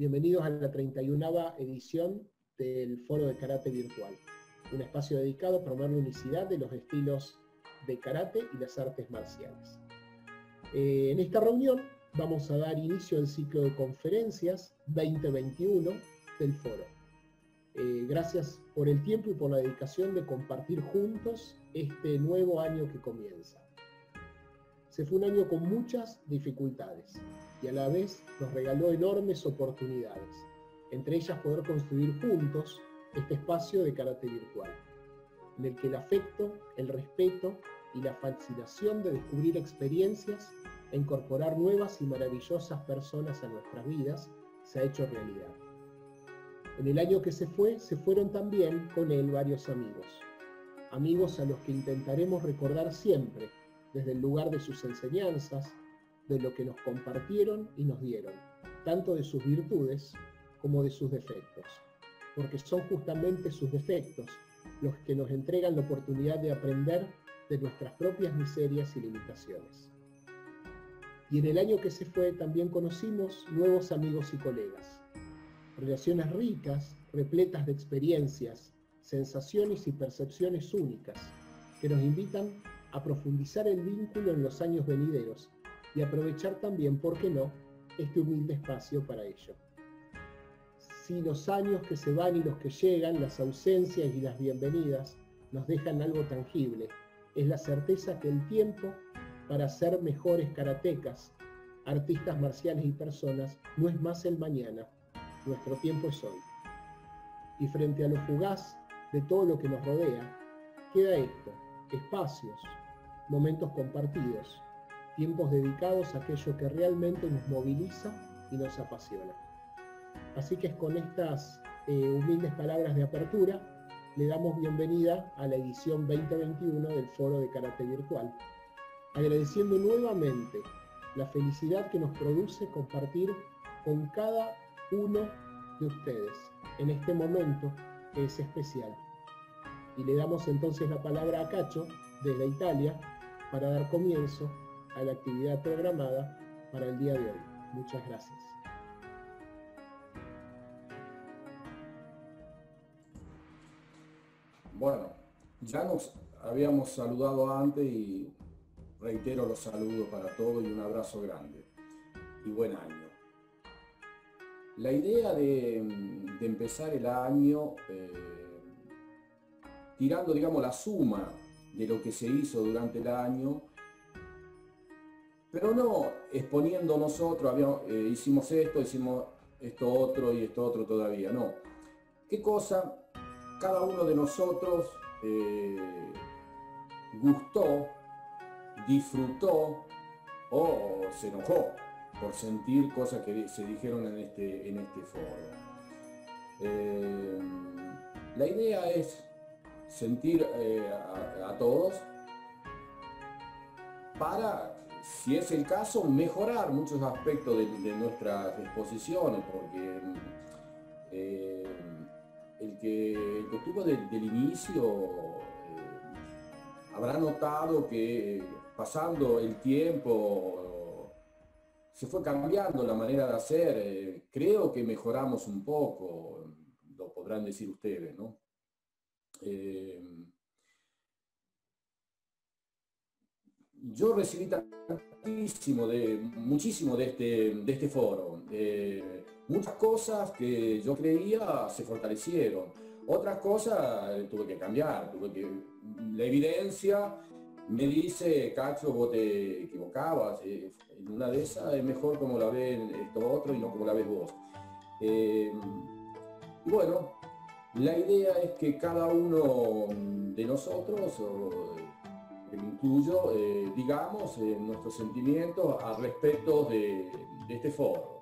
Bienvenidos a la 31ª edición del Foro de Karate Virtual, un espacio dedicado a promover la unicidad de los estilos de karate y las artes marciales. En esta reunión vamos a dar inicio al ciclo de conferencias 2021 del Foro. Gracias por el tiempo y por la dedicación de compartir juntos este nuevo año que comienza. Se fue un año con muchas dificultades y a la vez nos regaló enormes oportunidades, entre ellas poder construir juntos este espacio de karate virtual, en el que el afecto, el respeto y la fascinación de descubrir experiencias e incorporar nuevas y maravillosas personas a nuestras vidas se ha hecho realidad. En el año que se fue, se fueron también con él varios amigos, amigos a los que intentaremos recordar siempre, desde el lugar de sus enseñanzas, de lo que nos compartieron y nos dieron, tanto de sus virtudes como de sus defectos, porque son justamente sus defectos los que nos entregan la oportunidad de aprender de nuestras propias miserias y limitaciones. Y en el año que se fue también conocimos nuevos amigos y colegas, relaciones ricas, repletas de experiencias, sensaciones y percepciones únicas, que nos invitan a profundizar el vínculo en los años venideros y aprovechar también, ¿por qué no?, este humilde espacio para ello. Si los años que se van y los que llegan, las ausencias y las bienvenidas, nos dejan algo tangible, es la certeza que el tiempo para ser mejores karatecas, artistas marciales y personas no es más el mañana, nuestro tiempo es hoy. Y frente a lo fugaz de todo lo que nos rodea, queda esto: espacios, momentos compartidos, tiempos dedicados a aquello que realmente nos moviliza y nos apasiona. Así que es con estas humildes palabras de apertura, le damos bienvenida a la edición 2021 del Foro de Karate Virtual, agradeciendo nuevamente la felicidad que nos produce compartir con cada uno de ustedes en este momento que es especial. Y le damos entonces la palabra a Cacho, desde Italia, para dar comienzo a la actividad programada para el día de hoy. Muchas gracias. Bueno, ya nos habíamos saludado antes y reitero los saludos para todos y un abrazo grande y buen año. La idea de empezar el año tirando, digamos, la suma de lo que se hizo durante el año, pero no exponiendo nosotros, hicimos esto otro y esto otro todavía, no. ¿Qué cosa cada uno de nosotros gustó, disfrutó o se enojó por sentir cosas que se dijeron en este foro? La idea es sentir a todos para, si es el caso, mejorar muchos aspectos de nuestras exposiciones, porque el que estuvo del inicio habrá notado que pasando el tiempo se fue cambiando la manera de hacer. Creo que mejoramos un poco, lo podrán decir ustedes, ¿no? Yo recibí muchísimo de este foro. Muchas cosas que yo creía se fortalecieron, otras cosas tuve que cambiar, la evidencia me dice: Cacho, vos te equivocabas, en una de esas es mejor como la ven esto otro y no como la ves vos. Y bueno, la idea es que cada uno de nosotros, o incluyo, digamos, nuestros sentimientos al respecto de este foro.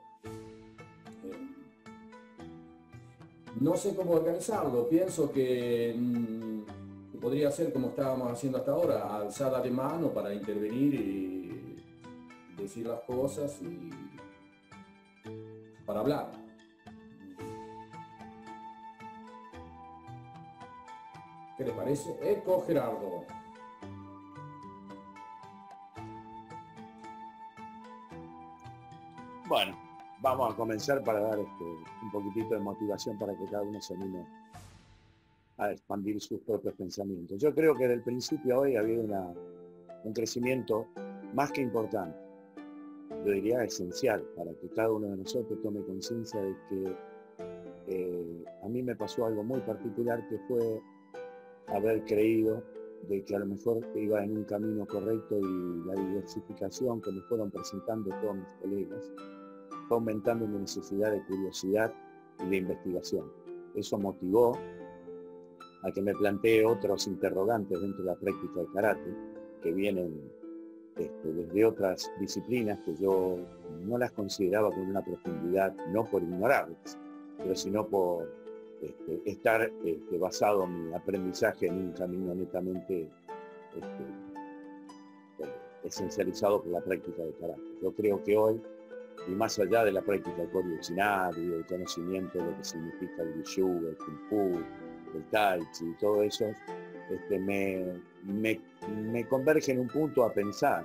No sé cómo organizarlo, pienso que podría ser como estábamos haciendo hasta ahora, alzada de mano para intervenir y decir las cosas y para hablar. ¿Qué les parece? Eco Gerardo. Bueno, vamos a comenzar para dar un poquitito de motivación para que cada uno se anime a expandir sus propios pensamientos. Yo creo que del principio a hoy ha habido un crecimiento más que importante, yo diría esencial, para que cada uno de nosotros tome conciencia de que a mí me pasó algo muy particular, que fue haber creído de que a lo mejor iba en un camino correcto, y la diversificación que me fueron presentando todos mis colegas fue aumentando mi necesidad de curiosidad y de investigación. Eso motivó a que me planteé otros interrogantes dentro de la práctica de karate, que vienen desde otras disciplinas que yo no las consideraba con una profundidad, no por ignorarlas, pero sino por estar basado en mi aprendizaje en un camino netamente esencializado por la práctica de karate. Yo creo que hoy, y más allá de la práctica del Kori-Ucinari, el conocimiento de lo que significa el Wushu, el Kung Fu, el Tai Chi y todo eso, me converge en un punto a pensar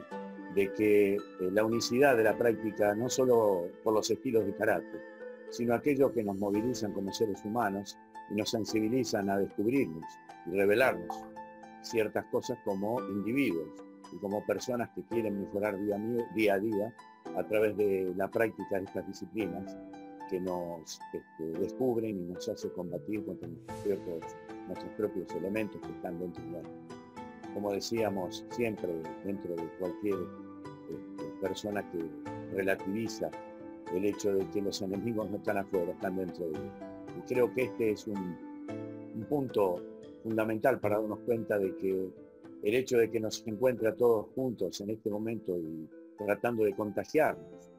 de que la unicidad de la práctica, no solo por los estilos de karate, sino aquellos que nos movilizan como seres humanos y nos sensibilizan a descubrirnos y revelarnos ciertas cosas como individuos y como personas que quieren mejorar día a día a través de la práctica de estas disciplinas que nos descubren y nos hacen combatir contra nuestros propios elementos que están dentro de nosotros. Como decíamos siempre, dentro de cualquier persona que relativiza el hecho de que los enemigos no están afuera, están dentro de ellos. Y creo que este es un punto fundamental para darnos cuenta de que el hecho de que nos encuentre a todos juntos en este momento y tratando de contagiarnos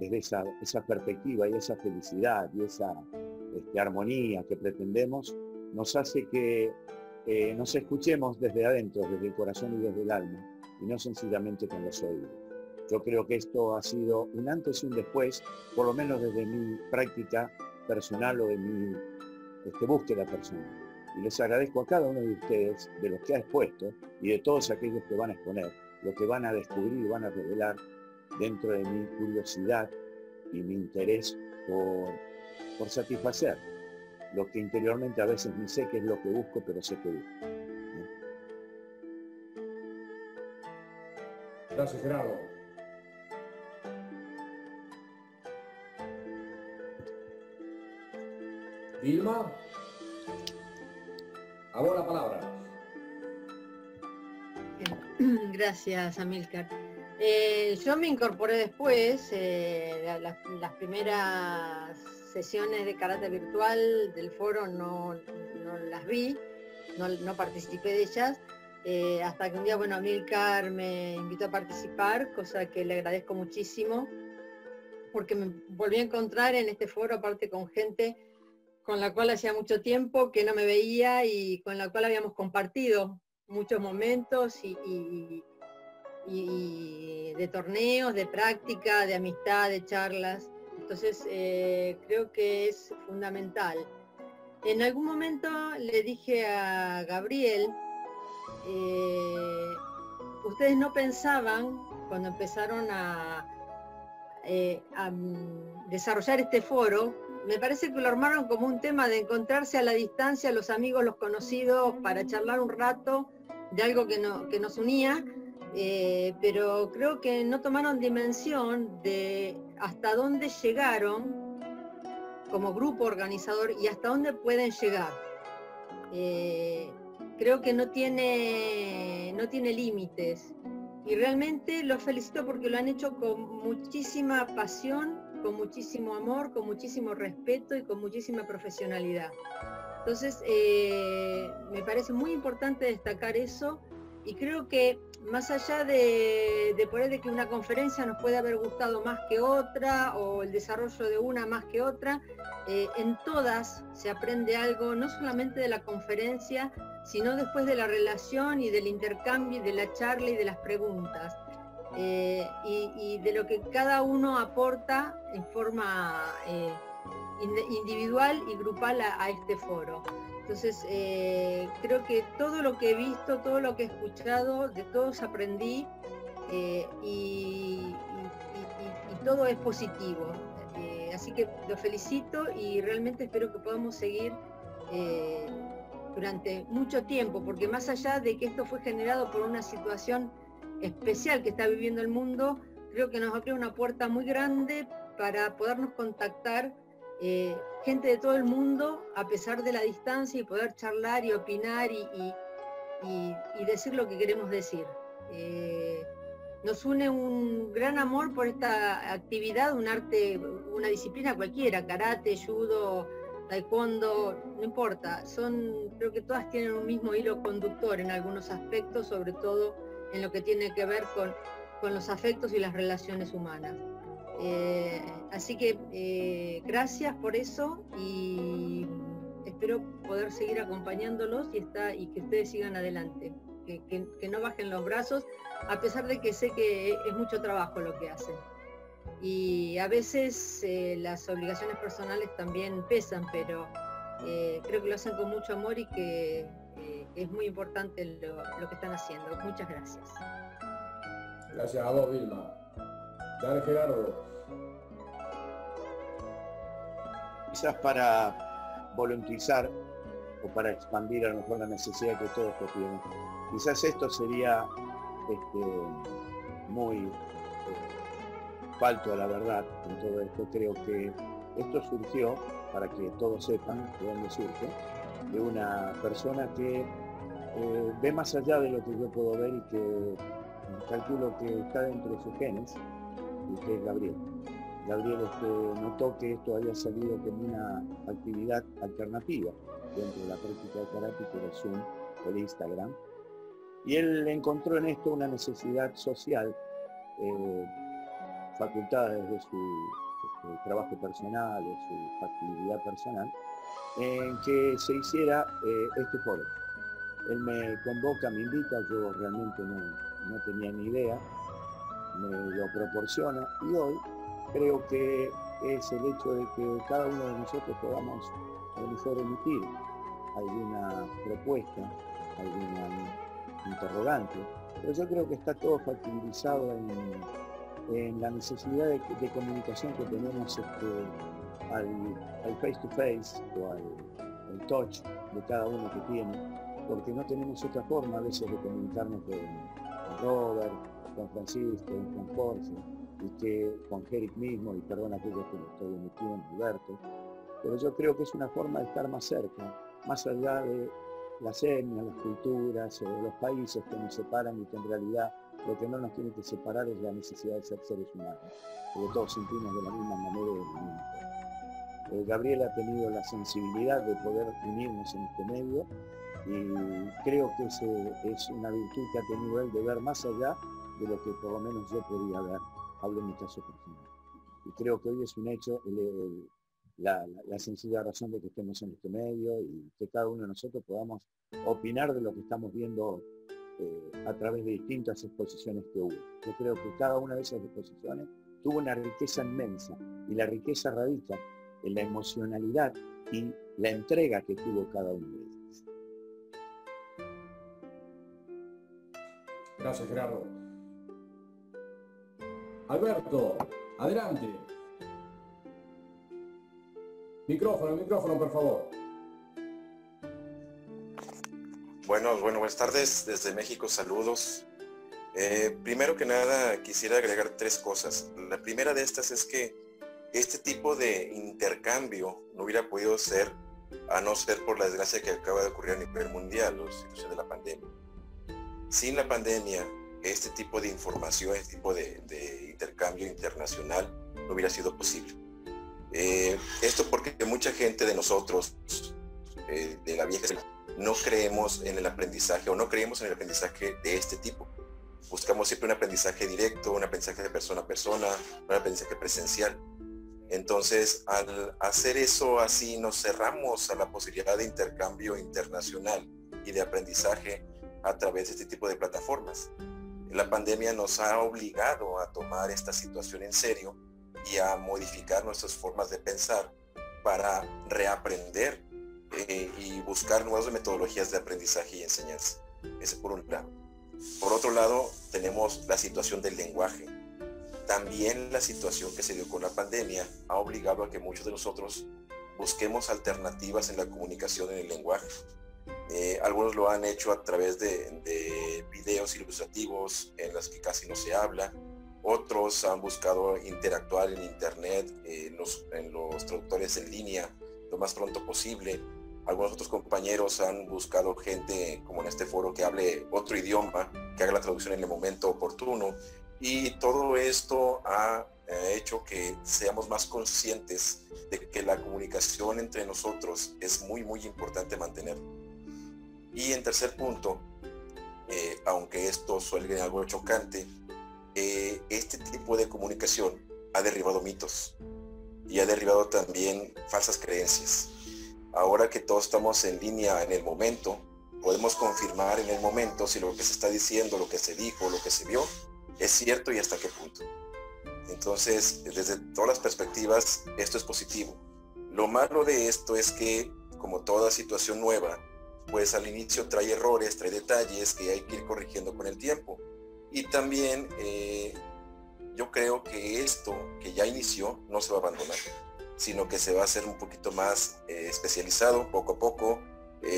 desde esa perspectiva y esa felicidad y esa armonía que pretendemos, nos hace que nos escuchemos desde adentro, desde el corazón y desde el alma, y no sencillamente con los oídos. Yo creo que esto ha sido un antes y un después, por lo menos desde mi práctica personal o de mi búsqueda personal. Y les agradezco a cada uno de ustedes, de los que ha expuesto y de todos aquellos que van a exponer, lo que van a descubrir y van a revelar dentro de mi curiosidad y mi interés por satisfacer lo que interiormente a veces ni sé qué es lo que busco, pero sé que busco. Gracias, Gerardo. Vilma, a vos la palabra. Gracias, Amílcar. Yo me incorporé después, las primeras sesiones de karate virtual del foro no las vi, no participé de ellas, hasta que un día, bueno, Amílcar me invitó a participar, cosa que le agradezco muchísimo, porque me volví a encontrar en este foro, aparte con gente con la cual hacía mucho tiempo que no me veía y con la cual habíamos compartido muchos momentos y de torneos, de práctica, de amistad, de charlas. Entonces creo que es fundamental. En algún momento le dije a Gabriel, ustedes no pensaban cuando empezaron a desarrollar este foro, me parece que lo armaron como un tema de encontrarse a la distancia, los amigos, los conocidos, para charlar un rato de algo que nos unía, pero creo que no tomaron dimensión de hasta dónde llegaron como grupo organizador y hasta dónde pueden llegar. Creo que no tiene límites y realmente los felicito porque lo han hecho con muchísima pasión, con muchísimo amor, con muchísimo respeto y con muchísima profesionalidad. Entonces, me parece muy importante destacar eso y creo que más allá de por ahí de que una conferencia nos puede haber gustado más que otra o el desarrollo de una más que otra, en todas se aprende algo, no solamente de la conferencia, sino después de la relación y del intercambio y de la charla y de las preguntas. Y de lo que cada uno aporta en forma individual y grupal a este foro. Entonces creo que todo lo que he visto, todo lo que he escuchado, de todos aprendí y todo es positivo. Así que los felicito y realmente espero que podamos seguir durante mucho tiempo, porque más allá de que esto fue generado por una situación especial que está viviendo el mundo, creo que nos abrió una puerta muy grande para podernos contactar gente de todo el mundo a pesar de la distancia y poder charlar y opinar y decir lo que queremos decir. Nos une un gran amor por esta actividad, un arte, una disciplina cualquiera, karate, judo, taekwondo, no importa. Creo que todas tienen un mismo hilo conductor en algunos aspectos, sobre todo en lo que tiene que ver con los afectos y las relaciones humanas. Así que gracias por eso y espero poder seguir acompañándolos y que ustedes sigan adelante. Que no bajen los brazos, a pesar de que sé que es mucho trabajo lo que hacen. Y a veces las obligaciones personales también pesan, pero creo que lo hacen con mucho amor y que es muy importante lo que están haciendo. Muchas gracias. Gracias a vos, Vilma. Dale, Gerardo. Quizás para volatilizar o para expandir a lo mejor la necesidad que todos tienen. Quizás esto sería muy falto a la verdad en todo esto. Creo que esto surgió, para que todos sepan de dónde surge, de una persona que ve más allá de lo que yo puedo ver y que calculo que está dentro de sus genes, y que es Gabriel. Gabriel notó que esto había salido como una actividad alternativa dentro de la práctica de karate, que era Zoom, el Instagram. Y él encontró en esto una necesidad social, facultada desde su trabajo personal o su actividad personal, en que se hiciera este foro. Él me convoca, me invita, yo realmente no tenía ni idea, me lo proporciona y hoy creo que es el hecho de que cada uno de nosotros podamos a lo mejor emitir alguna propuesta, alguna interrogante, pero yo creo que está todo factorizado en la necesidad de comunicación que tenemos al face to face o al touch de cada uno que tiene, porque no tenemos otra forma a veces de comunicarnos con Robert, con Francisco, con Jorge, y que con Jeric mismo, y perdón aquellos que lo estoy omitiendo, Alberto, pero yo creo que es una forma de estar más cerca, más allá de las etnias, las culturas, los países que nos separan y que en realidad lo que no nos tiene que separar es la necesidad de ser seres humanos, porque todos sentimos de la misma manera y del mundo. Gabriel ha tenido la sensibilidad de poder unirnos en este medio y creo que es una virtud que ha tenido él de ver más allá de lo que por lo menos yo podía ver, hablo en mi caso personal. Y creo que hoy es un hecho la sencilla razón de que estemos en este medio y que cada uno de nosotros podamos opinar de lo que estamos viendo a través de distintas exposiciones que hubo. Yo creo que cada una de esas exposiciones tuvo una riqueza inmensa, y la riqueza radica en la emocionalidad y la entrega que tuvo cada uno de ellos. Gracias, Gerardo. Alberto, adelante. Micrófono, por favor. Bueno, buenas tardes. Desde México, saludos. Primero que nada, quisiera agregar tres cosas. La primera de estas es que este tipo de intercambio no hubiera podido ser, a no ser por la desgracia que acaba de ocurrir a nivel mundial, la situación de la pandemia. Sin la pandemia, este tipo de información, este tipo de intercambio internacional no hubiera sido posible. Esto porque mucha gente de nosotros, de la vieja escuela, no creemos en el aprendizaje de este tipo. Buscamos siempre un aprendizaje directo, un aprendizaje de persona a persona, un aprendizaje presencial. Entonces, al hacer eso así, nos cerramos a la posibilidad de intercambio internacional y de aprendizaje a través de este tipo de plataformas. La pandemia nos ha obligado a tomar esta situación en serio y a modificar nuestras formas de pensar para reaprender y buscar nuevas metodologías de aprendizaje y enseñanza. Ese por un lado. Por otro lado, tenemos la situación del lenguaje. También la situación que se dio con la pandemia ha obligado a que muchos de nosotros busquemos alternativas en la comunicación en el lenguaje. Algunos lo han hecho a través de videos ilustrativos en los que casi no se habla. Otros han buscado interactuar en internet, en los traductores en línea, lo más pronto posible. Algunos otros compañeros han buscado gente, como en este foro, que hable otro idioma, que haga la traducción en el momento oportuno. Y todo esto ha hecho que seamos más conscientes de que la comunicación entre nosotros es muy, muy importante mantenerla. Y en tercer punto, aunque esto suene algo chocante, este tipo de comunicación ha derribado mitos y ha derribado también falsas creencias. Ahora que todos estamos en línea en el momento, podemos confirmar en el momento si lo que se está diciendo, lo que se dijo, lo que se vio, es cierto y hasta qué punto. Entonces, desde todas las perspectivas, esto es positivo. Lo malo de esto es que, como toda situación nueva, pues al inicio trae errores, trae detalles que hay que ir corrigiendo con el tiempo. Y también yo creo que esto que ya inició no se va a abandonar, sino que se va a hacer un poquito más especializado poco a poco.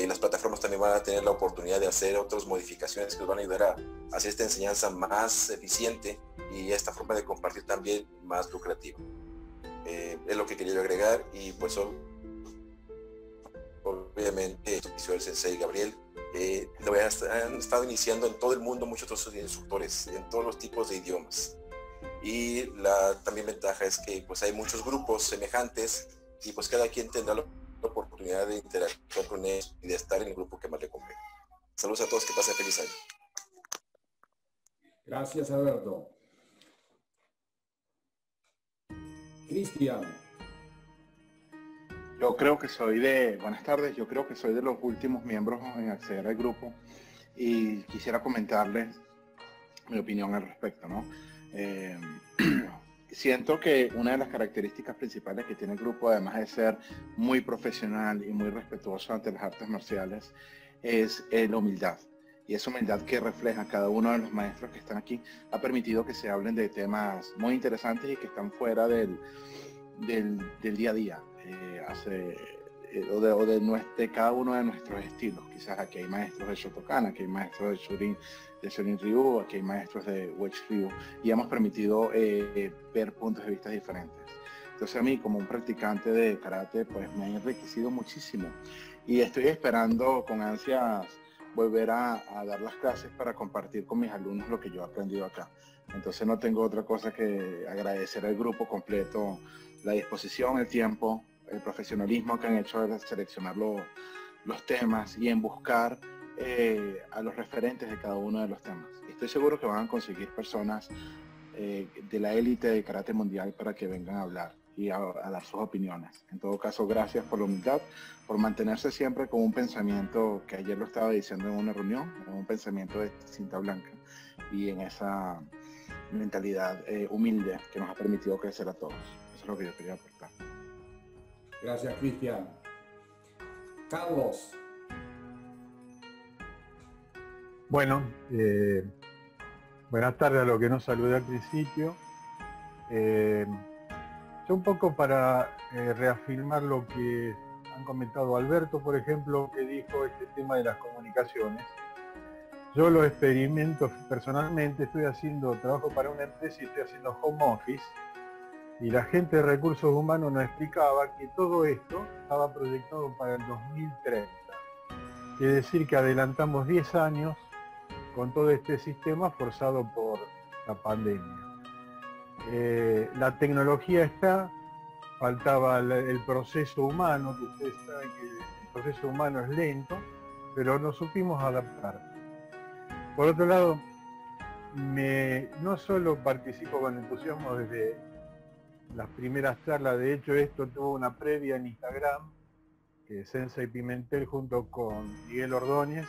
Las plataformas también van a tener la oportunidad de hacer otras modificaciones que nos van a ayudar a hacer esta enseñanza más eficiente y esta forma de compartir también más lucrativa. Es lo que quería yo agregar, y pues obviamente esto que hizo el sensei Gabriel, han estado iniciando en todo el mundo muchos otros instructores, en todos los tipos de idiomas. Y la también ventaja es que pues hay muchos grupos semejantes y pues cada quien tendrá la oportunidad de interactuar con ellos y de estar en el grupo que más le convenga. Saludos a todos, que pasen feliz año. Gracias, Alberto. Cristian. Yo creo que soy de... Buenas tardes. Yo creo que soy de los últimos miembros en acceder al grupo y quisiera comentarles mi opinión al respecto, ¿no? Siento que una de las características principales que tiene el grupo, además de ser muy profesional y muy respetuoso ante las artes marciales, es la humildad. Y esa humildad que refleja cada uno de los maestros que están aquí ha permitido que se hablen de temas muy interesantes y que están fuera del día a día, de cada uno de nuestros estilos. Quizás aquí hay maestros de Shotokan, aquí hay maestros de Shorin-Ryu, aquí hay maestros de Uechi-Ryu, y hemos permitido ver puntos de vista diferentes. Entonces a mí, como un practicante de karate, pues me ha enriquecido muchísimo y estoy esperando con ansias volver a dar las clases para compartir con mis alumnos lo que yo he aprendido acá. Entonces no tengo otra cosa que agradecer al grupo completo, la disposición, el tiempo, el profesionalismo que han hecho al seleccionar los temas y en buscar a los referentes de cada uno de los temas. Estoy seguro que van a conseguir personas de la élite de karate mundial para que vengan a hablar y a dar sus opiniones. En todo caso, gracias por la humildad, por mantenerse siempre con un pensamiento que ayer lo estaba diciendo en una reunión, un pensamiento de cinta blanca, y en esa mentalidad humilde que nos ha permitido crecer a todos. Eso es lo que yo quería aportar. Gracias, Cristian. Carlos. Bueno, buenas tardes a los que no saludé al principio. Yo un poco para reafirmar lo que han comentado Alberto, por ejemplo, que dijo este tema de las comunicaciones. Yo lo experimento personalmente, estoy haciendo trabajo para una empresa y estoy haciendo home office, y la gente de recursos humanos nos explicaba que todo esto estaba proyectado para el 2030. Es decir, que adelantamos 10 años con todo este sistema forzado por la pandemia. La tecnología está, faltaba el proceso humano, que ustedes saben que el proceso humano es lento, pero nos supimos adaptar. Por otro lado, no solo participo con entusiasmo desde las primeras charlas, de hecho esto tuvo una previa en Instagram, que Sensei Pimentel junto con Miguel Ordóñez,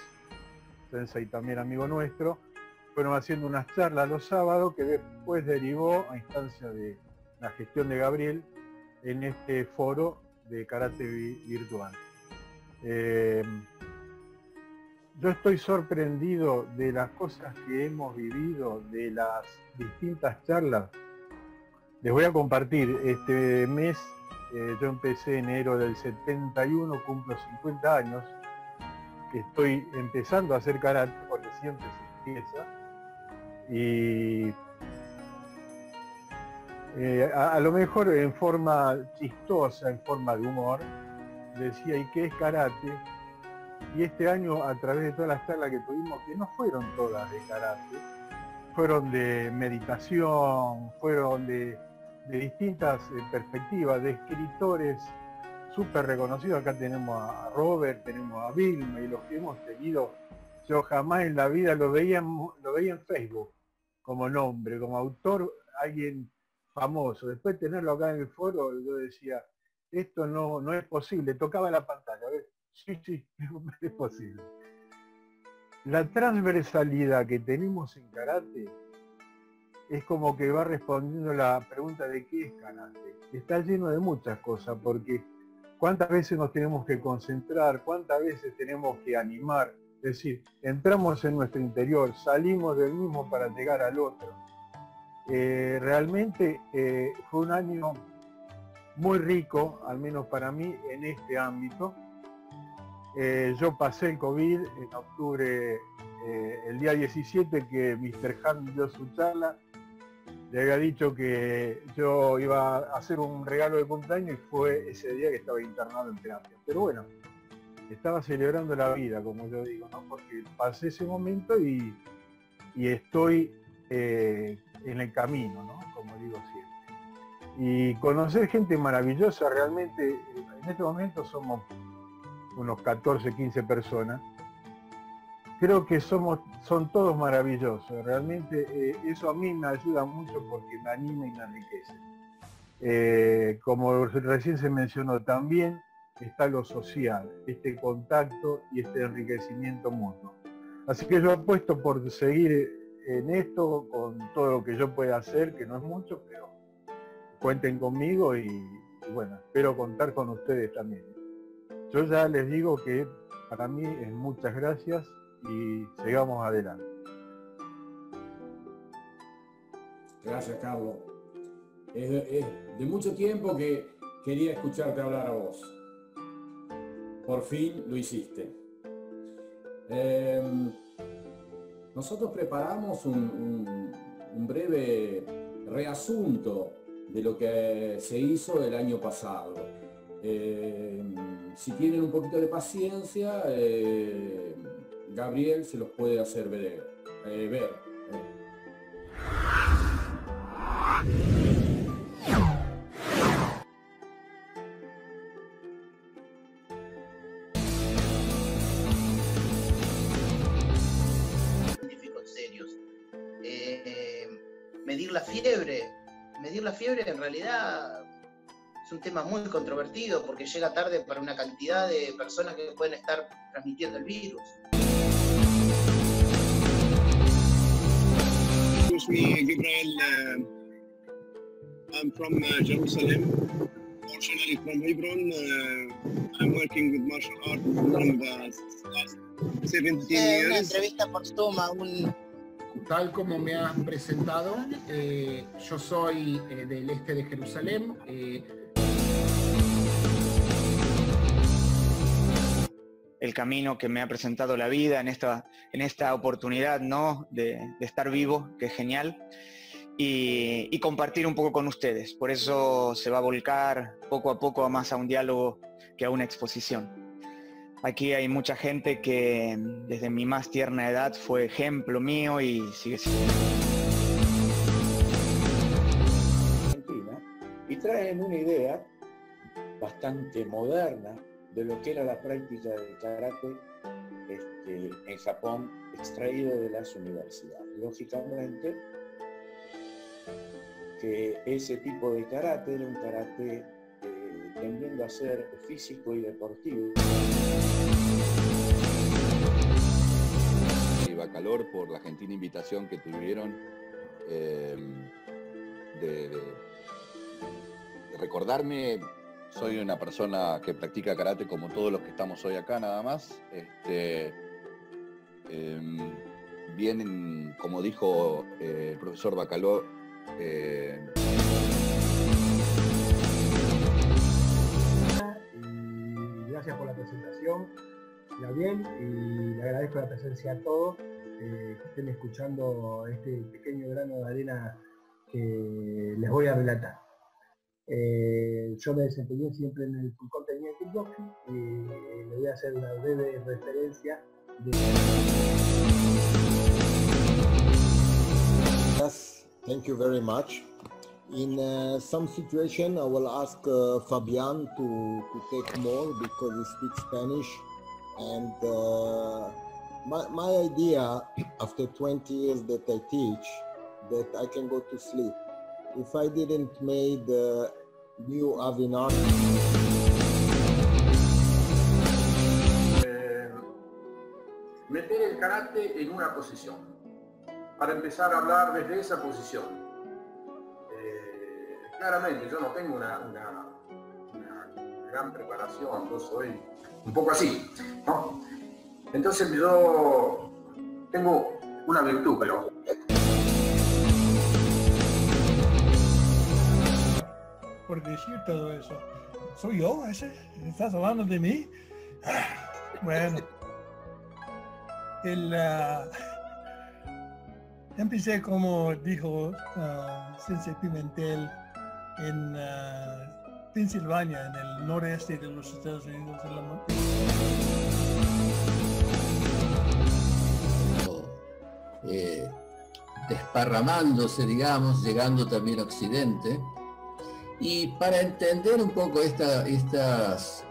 Sensei también amigo nuestro, fueron haciendo unas charlas los sábados que después derivó a instancia de la gestión de Gabriel en este foro de karate virtual. Yo estoy sorprendido de las cosas que hemos vivido, de las distintas charlas Les voy a compartir, este mes yo empecé enero del 71, cumplo 50 años, estoy empezando a hacer karate porque siempre se empieza, y a lo mejor en forma chistosa, en forma de humor, decía, ¿y qué es karate? Y este año, a través de todas las charlas que tuvimos, que no fueron todas de karate, fueron de meditación, fueron de distintas perspectivas, de escritores súper reconocidos. Acá tenemos a Robert, tenemos a Vilma, y los que hemos tenido, yo jamás en la vida lo veía en Facebook como nombre, como autor, alguien famoso. Después de tenerlo acá en el foro, yo decía, esto no es posible, tocaba la pantalla, a ver, sí, es posible. La transversalidad que tenemos en karate es como que va respondiendo la pregunta de qué es karate. Está lleno de muchas cosas, porque cuántas veces nos tenemos que concentrar, cuántas veces tenemos que animar, es decir, entramos en nuestro interior, salimos del mismo para llegar al otro. Realmente fue un año muy rico, al menos para mí, en este ámbito. Yo pasé el COVID en octubre, el día 17 que Mr. Hunt dio su charla. Le había dicho que yo iba a hacer un regalo de cumpleaños y fue ese día que estaba internado en terapia. Pero bueno, estaba celebrando la vida, como yo digo, ¿no? Porque pasé ese momento y estoy en el camino, ¿no? Como digo siempre. Y conocer gente maravillosa, realmente, en este momento somos unos 14, 15 personas, creo que son todos maravillosos, realmente eso a mí me ayuda mucho porque me anima y me enriquece. Como recién se mencionó también, está lo social, este contacto y este enriquecimiento mutuo. Así que yo apuesto por seguir en esto con todo lo que yo pueda hacer, que no es mucho, pero cuenten conmigo y bueno, espero contar con ustedes también. Yo ya les digo que para mí es muchas gracias y sigamos adelante. Gracias, Carlos. Es de mucho tiempo que quería escucharte hablar a vos. Por fin lo hiciste. Nosotros preparamos un breve reasunto de lo que se hizo el año pasado. Si tienen un poquito de paciencia, Gabriel se los puede hacer ver. Científicos serios. Medir la fiebre en realidad es un tema muy controvertido porque llega tarde para una cantidad de personas que pueden estar transmitiendo el virus. Me, Gabriel, I'm from Jerusalem, originally from Hebron. I'm working with martial arts from the last 17 years. Una entrevista por Toma, tal como me has presentado, yo soy del este de Jerusalén. El camino que me ha presentado la vida en esta oportunidad, ¿no? de estar vivo, que es genial, y compartir un poco con ustedes. Por eso se va a volcar poco a poco más a un diálogo que a una exposición. Aquí hay mucha gente que desde mi más tierna edad fue ejemplo mío y sigue siendo. Y traen una idea bastante moderna de lo que era la práctica del karate en Japón, extraído de las universidades. Lógicamente, que ese tipo de karate era un karate tendiendo a ser físico y deportivo. Iba calor por la gentil invitación que tuvieron de recordarme. Soy una persona que practica karate como todos los que estamos hoy acá, nada más. Bien, como dijo el profesor Bacaló. gracias por la presentación, Gabriel, y le agradezco la presencia a todos que estén escuchando este pequeño grano de arena que les voy a relatar. Yo me desempeñé siempre en el contenido de TikTok y le voy a hacer una breve referencia de... Yes, thank you very much. In some situation I will ask Fabian to take more because he speaks Spanish, and my idea after 20 years that I teach that I can go to sleep. If I didn't make the new Avinar. Meter el karate en una posición. Para empezar a hablar desde esa posición. Claramente yo no tengo una gran preparación, yo soy un poco así, ¿no? Entonces yo tengo una virtud, pero... Por decir todo eso. ¿Soy yo ese? ¿Estás hablando de mí? Bueno. Empecé, como dijo Sensei Pimentel, en Pensilvania, en el noreste de los Estados Unidos. Desparramándose, digamos, llegando también a Occidente. Y para entender un poco estas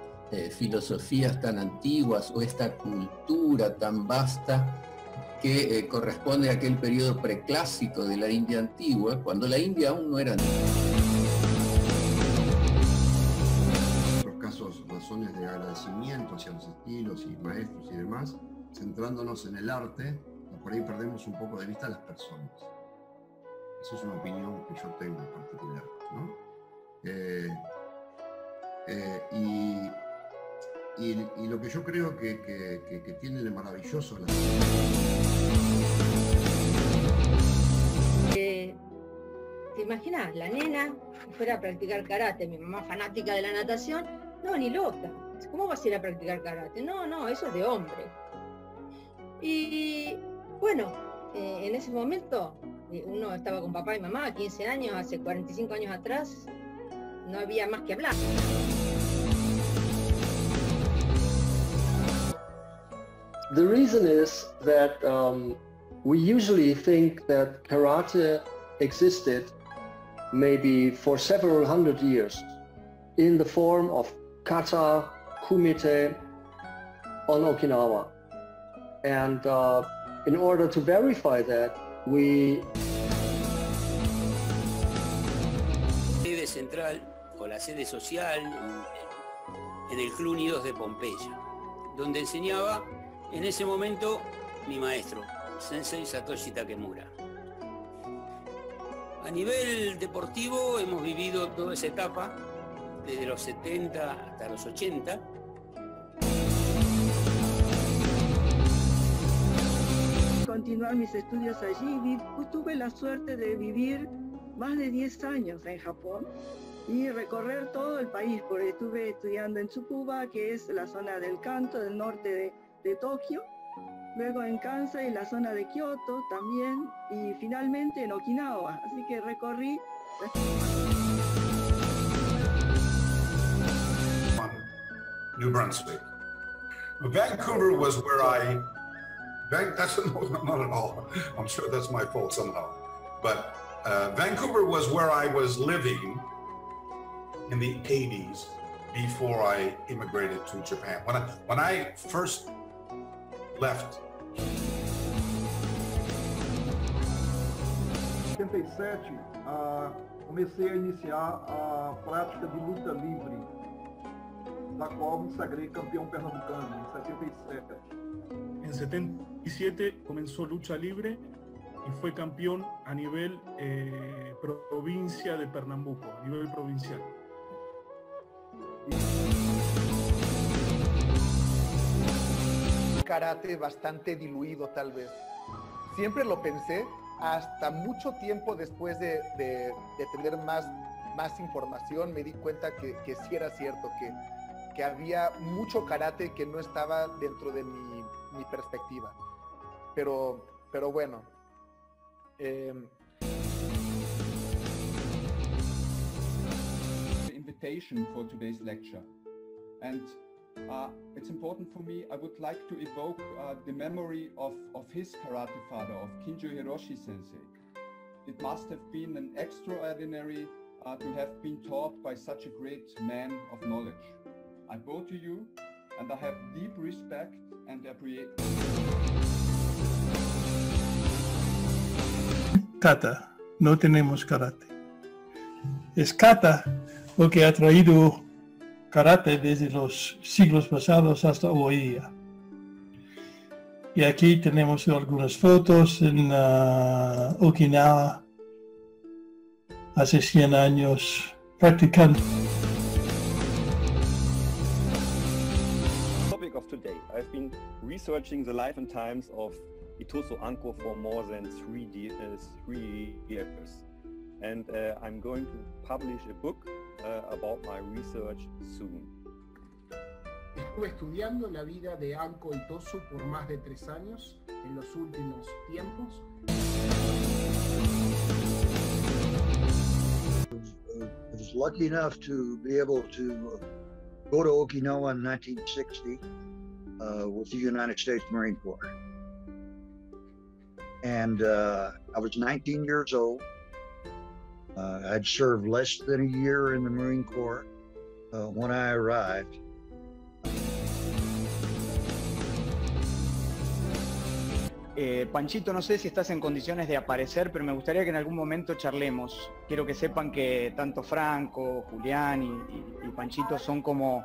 filosofías tan antiguas o esta cultura tan vasta que corresponde a aquel periodo preclásico de la India antigua, cuando la India aún no era antigua. En los casos, razones de agradecimiento hacia los estilos y maestros y demás, centrándonos en el arte, y por ahí perdemos un poco de vista a las personas. Esa es una opinión que yo tengo en particular, ¿no? Y lo que yo creo que tiene de maravilloso la... ¿Te imaginas? La nena fuera a practicar karate, mi mamá fanática de la natación, no, ni loca, ¿cómo vas a ir a practicar karate? No, no, eso es de hombre. Y bueno, en ese momento uno estaba con papá y mamá, 15 años, hace 45 años atrás, no había más que hablar. The reason is that we usually think that karate existed maybe for several hundred years in the form of kata, kumite on Okinawa. And in order to verify that, we... Sede central, con la sede social, en el Club Unidos de Pompeya, donde enseñaba en ese momento mi maestro, Sensei Satoshi Takemura. A nivel deportivo hemos vivido toda esa etapa, desde los 70 hasta los 80, continuar mis estudios allí. Tuve la suerte de vivir más de 10 años en Japón y recorrer todo el país, porque estuve estudiando en Tsukuba, que es la zona del Kanto, del norte de Tokio, luego en Kansai, en la zona de Kioto también, y finalmente en Okinawa, así que recorrí... New Brunswick. Vancouver was where I... That's no, not at all. I'm sure that's my fault somehow. But Vancouver was where I was living in the 80s before I immigrated to Japan. When I first left. 87, comecei a iniciar a prática de luta livre, da qual me sagrei campeão pernambucano em 77. En 77 comenzó Lucha Libre y fue campeón a nivel provincia de Pernambuco, a nivel provincial. Karate bastante diluido tal vez. Siempre lo pensé hasta mucho tiempo después de tener más información. Me di cuenta que sí era cierto, que que había mucho karate que no estaba dentro de mi perspectiva. Pero bueno. The invitation for today's lecture. And it's important for me, I would like to evoke the memory of his karate father, of Kinjo Hiroshi Sensei. It must have been an extraordinary to have been taught by such a great man of knowledge. I bow to you and I have deep respect and appreciation. Kata, no tenemos karate. Es Kata lo que ha traído karate desde los siglos pasados hasta hoy. Y aquí tenemos algunas fotos en Okinawa hace 100 años practicando. Topic of today. I've been researching the life and times of Itosu Anko for more than three years. And I'm going to publish a book about my research soon. Estuve estudiando la vida de Anko Itosu por más de 3 años en los últimos tiempos. I was lucky enough to be able to go to Okinawa in 1960 with the United States Marine Corps. And I was 19 years old. I'd served less than a year in the Marine Corps when I arrived. Panchito, no sé si estás en condiciones de aparecer, pero me gustaría que en algún momento charlemos. Quiero que sepan que tanto Franco, Julián y Panchito son como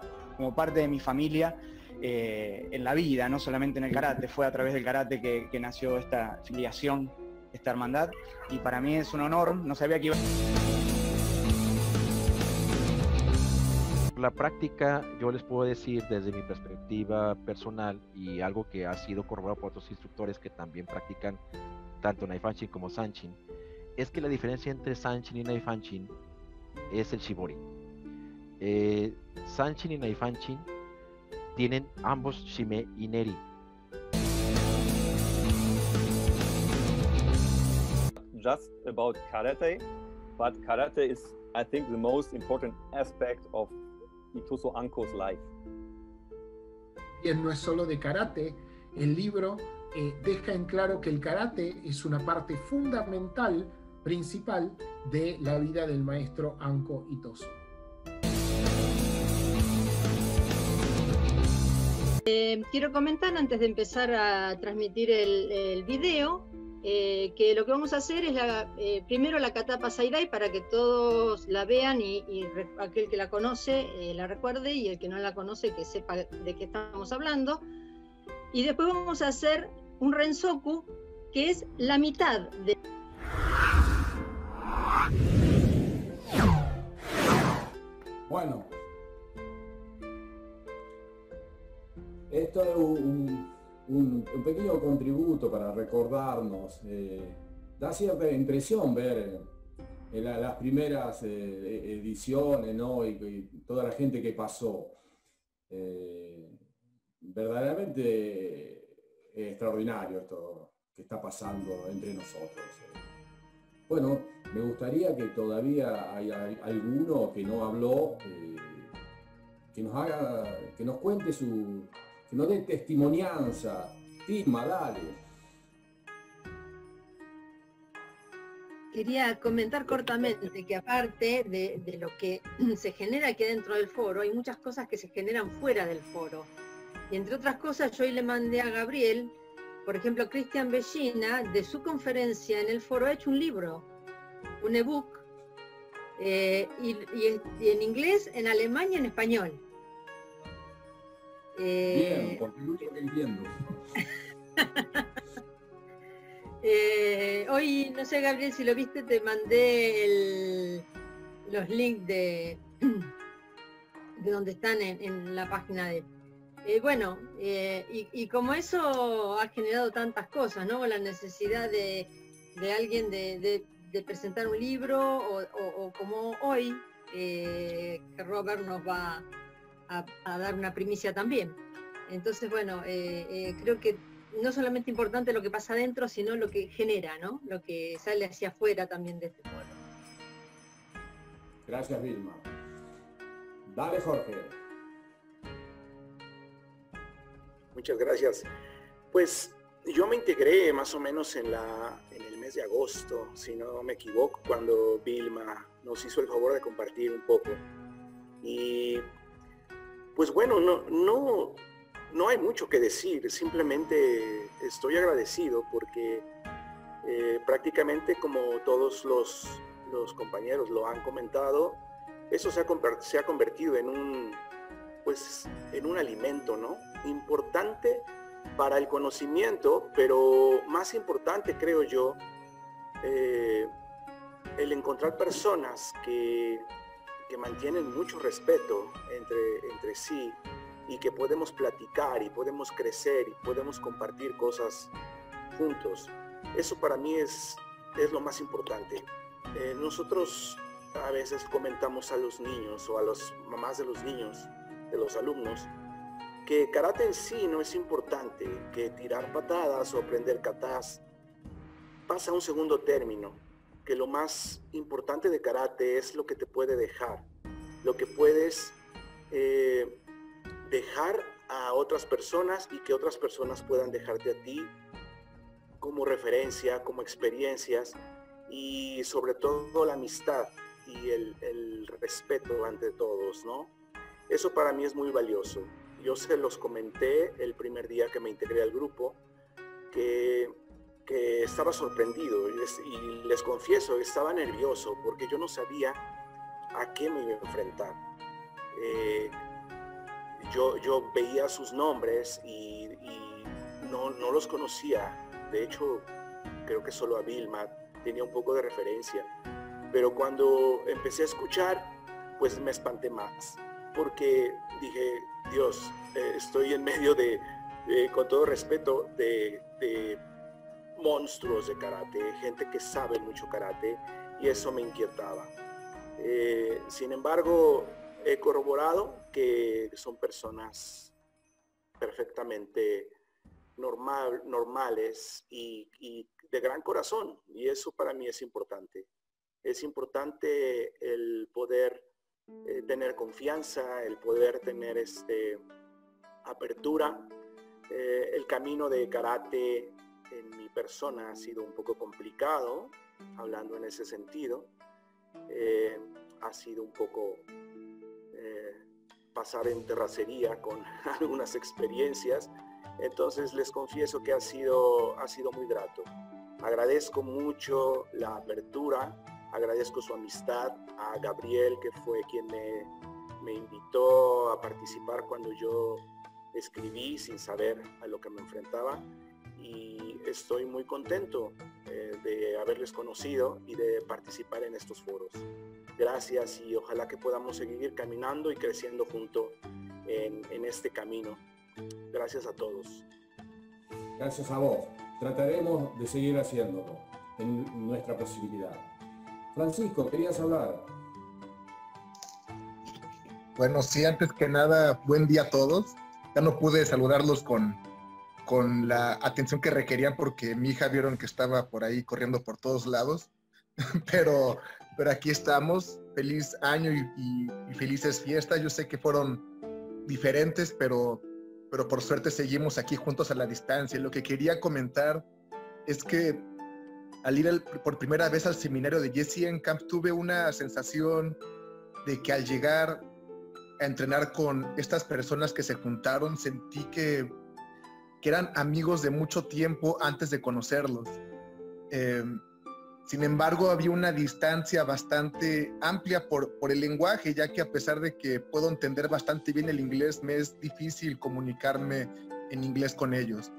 parte de mi familia en la vida, no solamente en el karate. Fue a través del karate que nació esta filiación, esta hermandad, y para mí es un honor. No sabía que iba la práctica. Yo les puedo decir desde mi perspectiva personal y algo que ha sido corroborado por otros instructores que también practican tanto Naifanchin como Sanchin, es que la diferencia entre Sanchin y Naifanchin es el shibori. Sanchin y Naifanchin tienen ambos shime y neri. Just about karate, but karate is, I think, the most important aspect of Itosu Anko's life. No es solo de karate. El libro deja en claro que el karate es una parte fundamental, principal, de la vida del maestro Anko Itosu. Quiero comentar antes de empezar a transmitir el video que lo que vamos a hacer es primero la kata pasairai para que todos la vean y aquel que la conoce la recuerde, y el que no la conoce que sepa de qué estamos hablando. Y después vamos a hacer un rensoku, que es la mitad de... Bueno, esto es un pequeño contributo para recordarnos. Da cierta impresión ver las primeras ediciones, ¿no? Y toda la gente que pasó. Verdaderamente extraordinario esto que está pasando entre nosotros. Bueno, me gustaría que todavía hay alguno que no habló, que nos cuente su... Que no dé testimonianza. Tisma, dale. Quería comentar cortamente que aparte de lo que se genera aquí dentro del foro, hay muchas cosas que se generan fuera del foro. Y entre otras cosas, yo hoy le mandé a Gabriel, por ejemplo, Christian Bellina, de su conferencia en el foro, ha hecho un libro, un ebook, y en inglés, en alemán y en español. Bien, porque lo que entiendo. Hoy, no sé, Gabriel, si lo viste, te mandé los links de donde están en la página de... bueno, y como eso ha generado tantas cosas, ¿no? La necesidad de alguien de presentar un libro, o como hoy, que Robert nos va a dar una primicia también. Entonces, bueno, creo que no solamente importante lo que pasa adentro, sino lo que genera, ¿no? Lo que sale hacia afuera también de este foro. Gracias, Vilma. Dale, Jorge. Muchas gracias. Pues yo me integré más o menos en el mes de agosto, si no me equivoco, cuando Vilma nos hizo el favor de compartir un poco. Y pues bueno, no hay mucho que decir, simplemente estoy agradecido porque prácticamente como todos los compañeros lo han comentado, eso se ha convertido en un, pues, en un alimento, ¿no? Importante para el conocimiento, pero más importante creo yo el encontrar personas que mantienen mucho respeto entre sí, y que podemos platicar y podemos crecer y podemos compartir cosas juntos. Eso para mí es lo más importante. Nosotros a veces comentamos a los niños o a las mamás de los niños, de los alumnos, que karate en sí no es importante, que tirar patadas o aprender katas pasa a un segundo término, que lo más importante de karate es lo que te puede dejar, lo que puedes dejar a otras personas y que otras personas puedan dejarte a ti como referencia, como experiencias y sobre todo la amistad y el respeto ante todos, ¿no? Eso para mí es muy valioso. Yo se los comenté el primer día que me integré al grupo que estaba sorprendido y les confieso, estaba nervioso porque yo no sabía a qué me iba a enfrentar. Yo veía sus nombres y no los conocía. De hecho, creo que solo a Vilma tenía un poco de referencia. Pero cuando empecé a escuchar, pues me espanté más. Porque dije, Dios, estoy en medio de, con todo respeto, de monstruos de karate, gente que sabe mucho karate, y eso me inquietaba. Sin embargo, he corroborado que son personas perfectamente normales y de gran corazón. Y eso para mí es importante. Es importante el poder tener confianza, el poder tener apertura. El camino de karate en mi persona ha sido un poco complicado, hablando en ese sentido. Ha sido un poco pasar en terracería con algunas experiencias, entonces les confieso que ha sido muy grato. Agradezco mucho la apertura, agradezco su amistad, a Gabriel, que fue quien me invitó a participar cuando yo escribí sin saber a lo que me enfrentaba, y estoy muy contento de haberles conocido y de participar en estos foros. Gracias y ojalá que podamos seguir caminando y creciendo junto en este camino. Gracias a todos. Gracias a vos. Trataremos de seguir haciéndolo en nuestra posibilidad. Francisco, querías hablar. Bueno, sí, antes que nada, buen día a todos. Ya no pude saludarlos con la atención que requerían porque mi hija vieron que estaba por ahí corriendo por todos lados, pero aquí estamos, feliz año y felices fiestas. Yo sé que fueron diferentes, pero por suerte seguimos aquí juntos a la distancia. Lo que quería comentar es que al ir por primera vez al seminario de Yesien Camp tuve una sensación de que al llegar a entrenar con estas personas que se juntaron sentí que eran amigos de mucho tiempo antes de conocerlos. Sin embargo, había una distancia bastante amplia por el lenguaje, ya que a pesar de que puedo entender bastante bien el inglés, me es difícil comunicarme en inglés con ellos.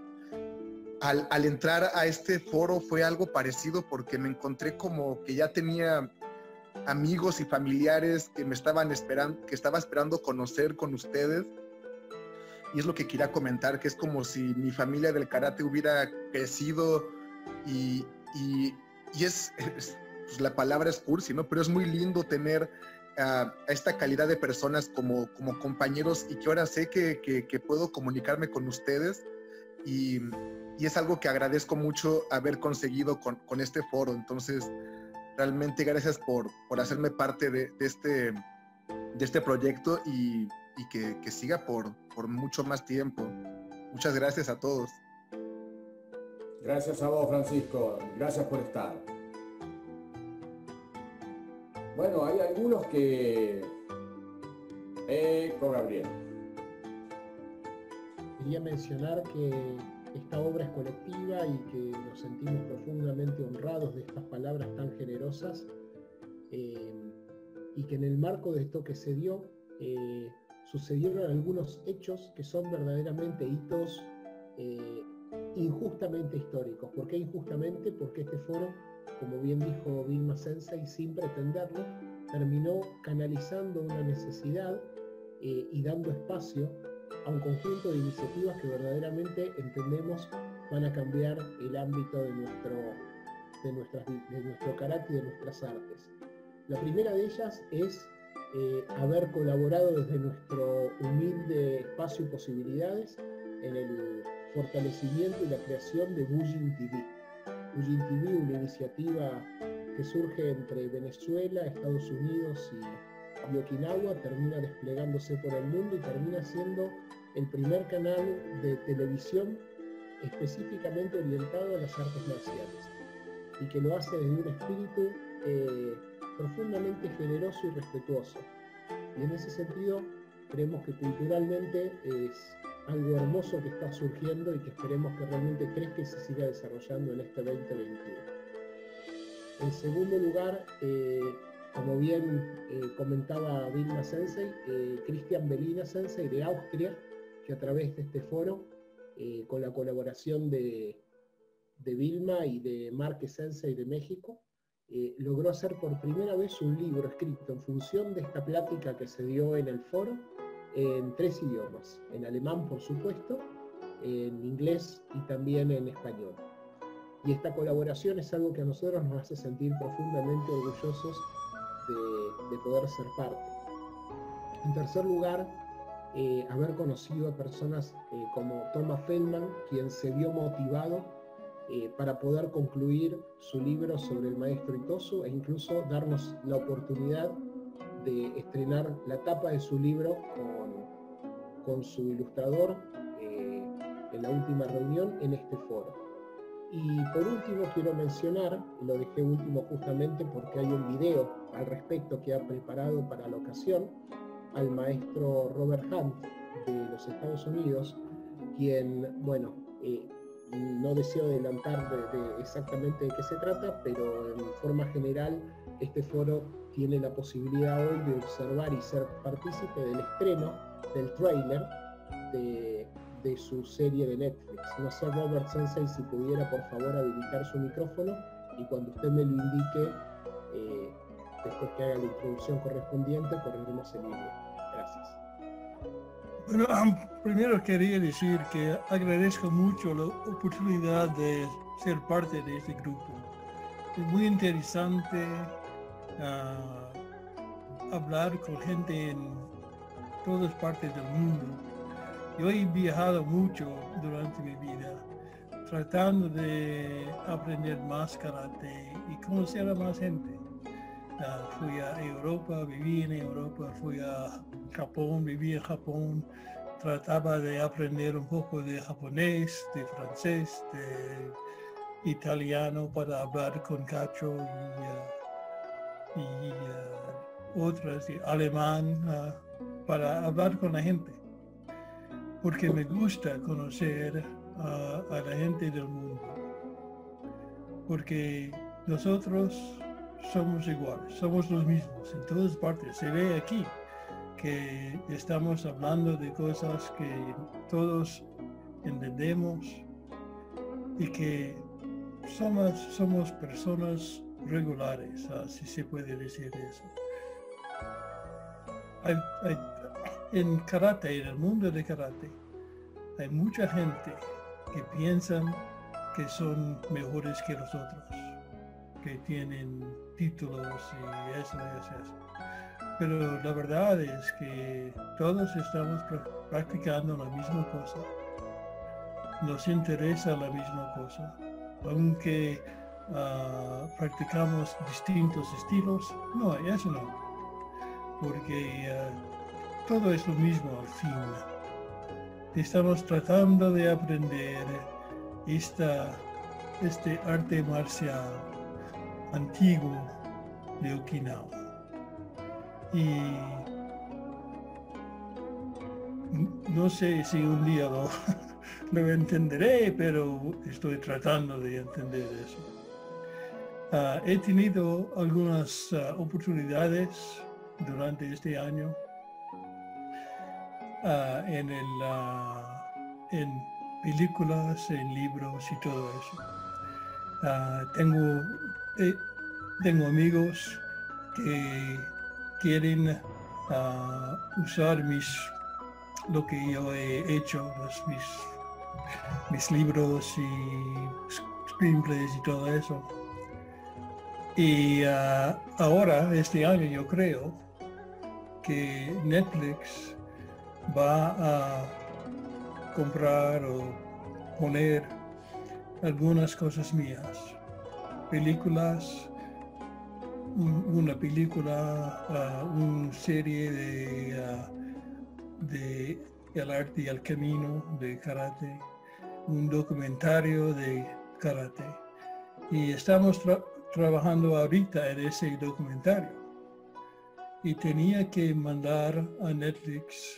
Al entrar a este foro fue algo parecido porque me encontré como que ya tenía amigos y familiares que estaba esperando conocer con ustedes. Y es lo que quería comentar, que es como si mi familia del karate hubiera crecido y es pues la palabra es cursi, ¿no? Pero es muy lindo tener a esta calidad de personas como compañeros, y que ahora sé que puedo comunicarme con ustedes, y es algo que agradezco mucho haber conseguido con este foro. Entonces, realmente gracias por hacerme parte de este proyecto, y que siga por mucho más tiempo. Muchas gracias a todos. Gracias a vos, Francisco. Gracias por estar. Bueno, hay algunos que... Gabriel. Quería mencionar que esta obra es colectiva y que nos sentimos profundamente honrados de estas palabras tan generosas, y que en el marco de esto que se dio, sucedieron algunos hechos que son verdaderamente hitos injustamente históricos. ¿Por qué injustamente? Porque este foro, como bien dijo Vilma Sensei, sin pretenderlo, terminó canalizando una necesidad y dando espacio a un conjunto de iniciativas que verdaderamente entendemos van a cambiar el ámbito de nuestro karate y de nuestras artes. La primera de ellas es haber colaborado desde nuestro humilde espacio y posibilidades en el fortalecimiento y la creación de Bujin TV. Bujin TV, una iniciativa que surge entre Venezuela, Estados Unidos y Okinawa, termina desplegándose por el mundo y termina siendo el primer canal de televisión específicamente orientado a las artes marciales, y que lo hace desde un espíritu profundamente generoso y respetuoso. Y en ese sentido creemos que culturalmente es algo hermoso que está surgiendo y que esperemos que realmente crezca y se siga desarrollando en este 2021. En segundo lugar, como bien comentaba Vilma Sensei, Christian Bellina Sensei de Austria, que a través de este foro, con la colaboración de Vilma y de Márquez Sensei de México, logró hacer por primera vez un libro escrito en función de esta plática que se dio en el foro, en tres idiomas, en alemán por supuesto, en inglés y también en español. Y esta colaboración es algo que a nosotros nos hace sentir profundamente orgullosos de poder ser parte. En tercer lugar, haber conocido a personas como Thomas Feldman, quien se vio motivado para poder concluir su libro sobre el maestro Itosu, e incluso darnos la oportunidad de estrenar la tapa de su libro con su ilustrador en la última reunión en este foro. Y por último quiero mencionar, lo dejé último justamente porque hay un video al respecto que ha preparado para la ocasión, al maestro Robert Hunt de los Estados Unidos, quien, bueno, no deseo adelantar exactamente de qué se trata, pero en forma general este foro tiene la posibilidad hoy de observar y ser partícipe del estreno del tráiler de su serie de Netflix. No sé, Robert Sensei, si pudiera por favor habilitar su micrófono, y cuando usted me lo indique, después que haga la introducción correspondiente, correremos el video. Gracias. Bueno, primero quería decir que agradezco mucho la oportunidad de ser parte de este grupo. Es muy interesante hablar con gente en todas partes del mundo. Yo he viajado mucho durante mi vida, tratando de aprender más karate y conocer a más gente. Fui a Europa, viví en Europa, fui a Japón, viví en Japón, trataba de aprender un poco de japonés, de francés, de italiano para hablar con Cacho y otras, y alemán, para hablar con la gente, porque me gusta conocer a la gente del mundo, porque nosotros somos iguales, somos los mismos en todas partes. Se ve aquí que estamos hablando de cosas que todos entendemos y que somos personas regulares, si se puede decir eso. En karate, en el mundo de karate, hay mucha gente que piensan que son mejores que los otros, que tienen títulos y eso. pero la verdad es que todos estamos practicando la misma cosa. Nos interesa la misma cosa. Aunque practicamos distintos estilos, no, eso no. Porque todo es lo mismo al fin. Estamos tratando de aprender este arte marcial antiguo de Okinawa. Y no sé si un día lo entenderé, pero estoy tratando de entender eso. He tenido algunas oportunidades durante este año en películas, en libros y todo eso. Tengo amigos que quieren usar lo que yo he hecho, mis libros y screenplays y todo eso. Y ahora, este año, yo creo que Netflix va a comprar o poner algunas cosas mías, películas, una película, una serie de el arte y el camino de karate, un documentario de karate. Y estamos trabajando ahorita en ese documentario. Y tenía que mandar a Netflix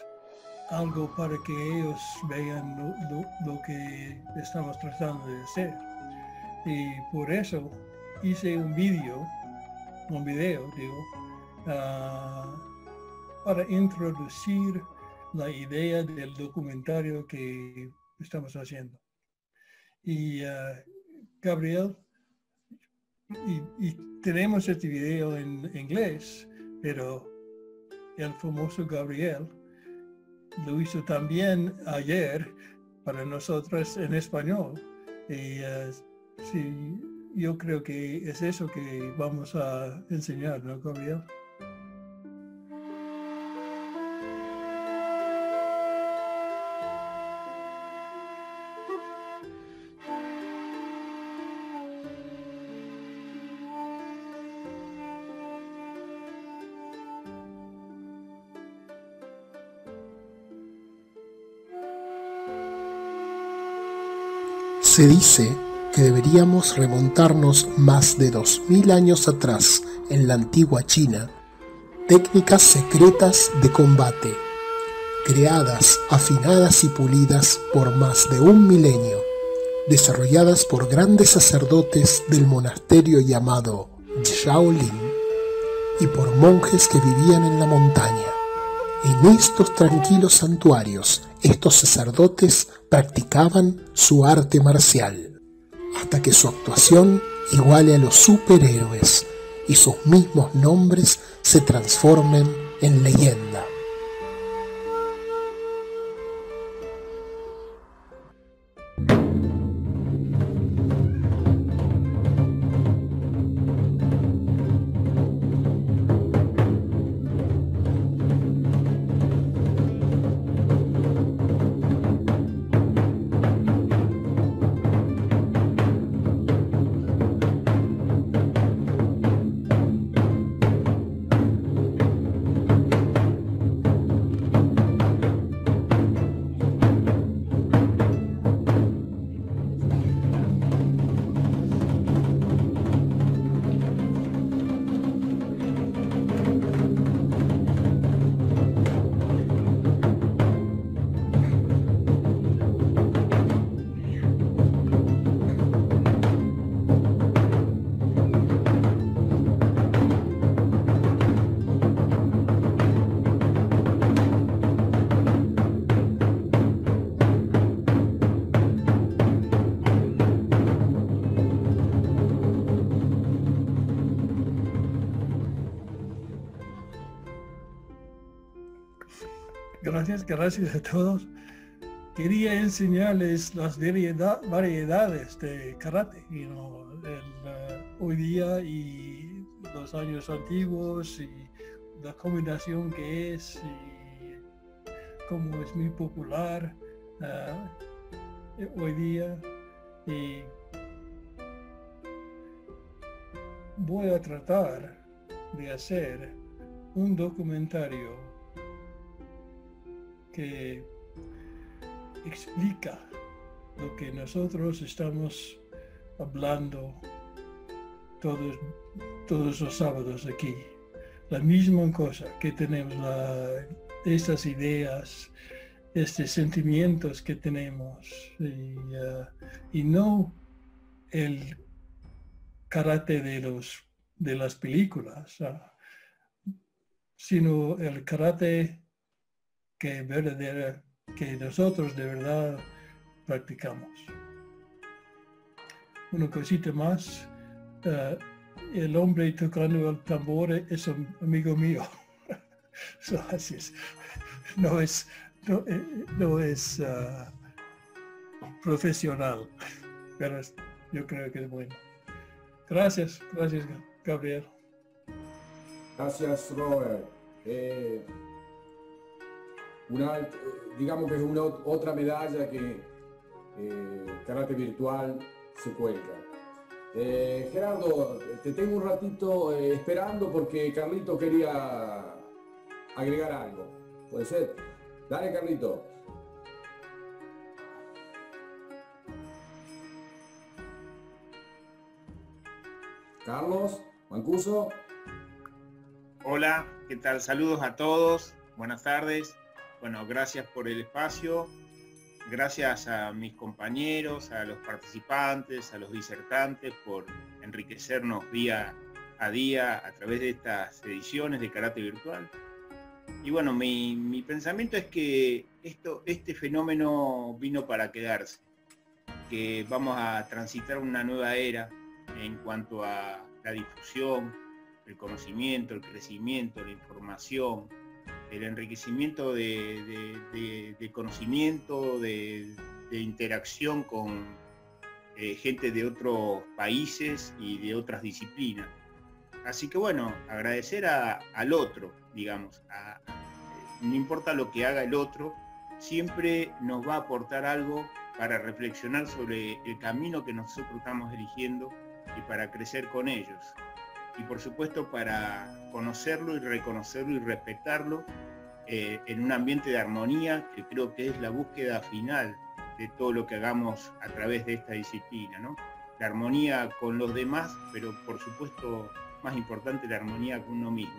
algo para que ellos vean lo que estamos tratando de hacer. Y por eso hice un video, para introducir la idea del documentario que estamos haciendo. Y Gabriel, y tenemos este video en inglés, pero el famoso Gabriel lo hizo también ayer para nosotros en español. Y sí, yo creo que es eso que vamos a enseñar, ¿no, Gabriel? Se dice que deberíamos remontarnos más de 2000 años atrás en la antigua China, técnicas secretas de combate, creadas, afinadas y pulidas por más de un milenio, desarrolladas por grandes sacerdotes del monasterio llamado Shaolin y por monjes que vivían en la montaña. En estos tranquilos santuarios, estos sacerdotes practicaban su arte marcial, hasta que su actuación iguale a los superhéroes y sus mismos nombres se transformen en leyenda. Gracias a todos. Quería enseñarles las variedades de karate, hoy día y los años antiguos y la combinación que es y cómo es muy popular hoy día. Y voy a tratar de hacer un documentario que explica lo que nosotros estamos hablando todos los sábados aquí. La misma cosa que tenemos, estas ideas, estos sentimientos que tenemos, y no el karate de las películas, sino el karate que verdadera, que nosotros de verdad practicamos. Una cosita más, el hombre tocando el tambor es un amigo mío. No es profesional, pero yo creo que es bueno. Gracias Gabriel. Gracias Robert. Digamos que es otra medalla que Karate Virtual se cuelga. Gerardo, te tengo un ratito esperando porque Carlito quería agregar algo. ¿Puede ser? Dale, Carlito. Carlos, Mancuso. Hola, ¿qué tal? Saludos a todos. Buenas tardes. Bueno, gracias por el espacio, gracias a mis compañeros, a los participantes, a los disertantes por enriquecernos día a día a través de estas ediciones de Karate Virtual. Y bueno, mi pensamiento es que este fenómeno vino para quedarse, que vamos a transitar una nueva era en cuanto a la difusión, el conocimiento, el crecimiento, la información, el enriquecimiento de conocimiento, de interacción con gente de otros países y de otras disciplinas. Así que bueno, agradecer al otro, digamos, no importa lo que haga el otro, siempre nos va a aportar algo para reflexionar sobre el camino que nosotros estamos eligiendo y para crecer con ellos. Y por supuesto para conocerlo y reconocerlo y respetarlo en un ambiente de armonía, que creo que es la búsqueda final de todo lo que hagamos a través de esta disciplina, ¿no? La armonía con los demás, pero por supuesto más importante la armonía con uno mismo.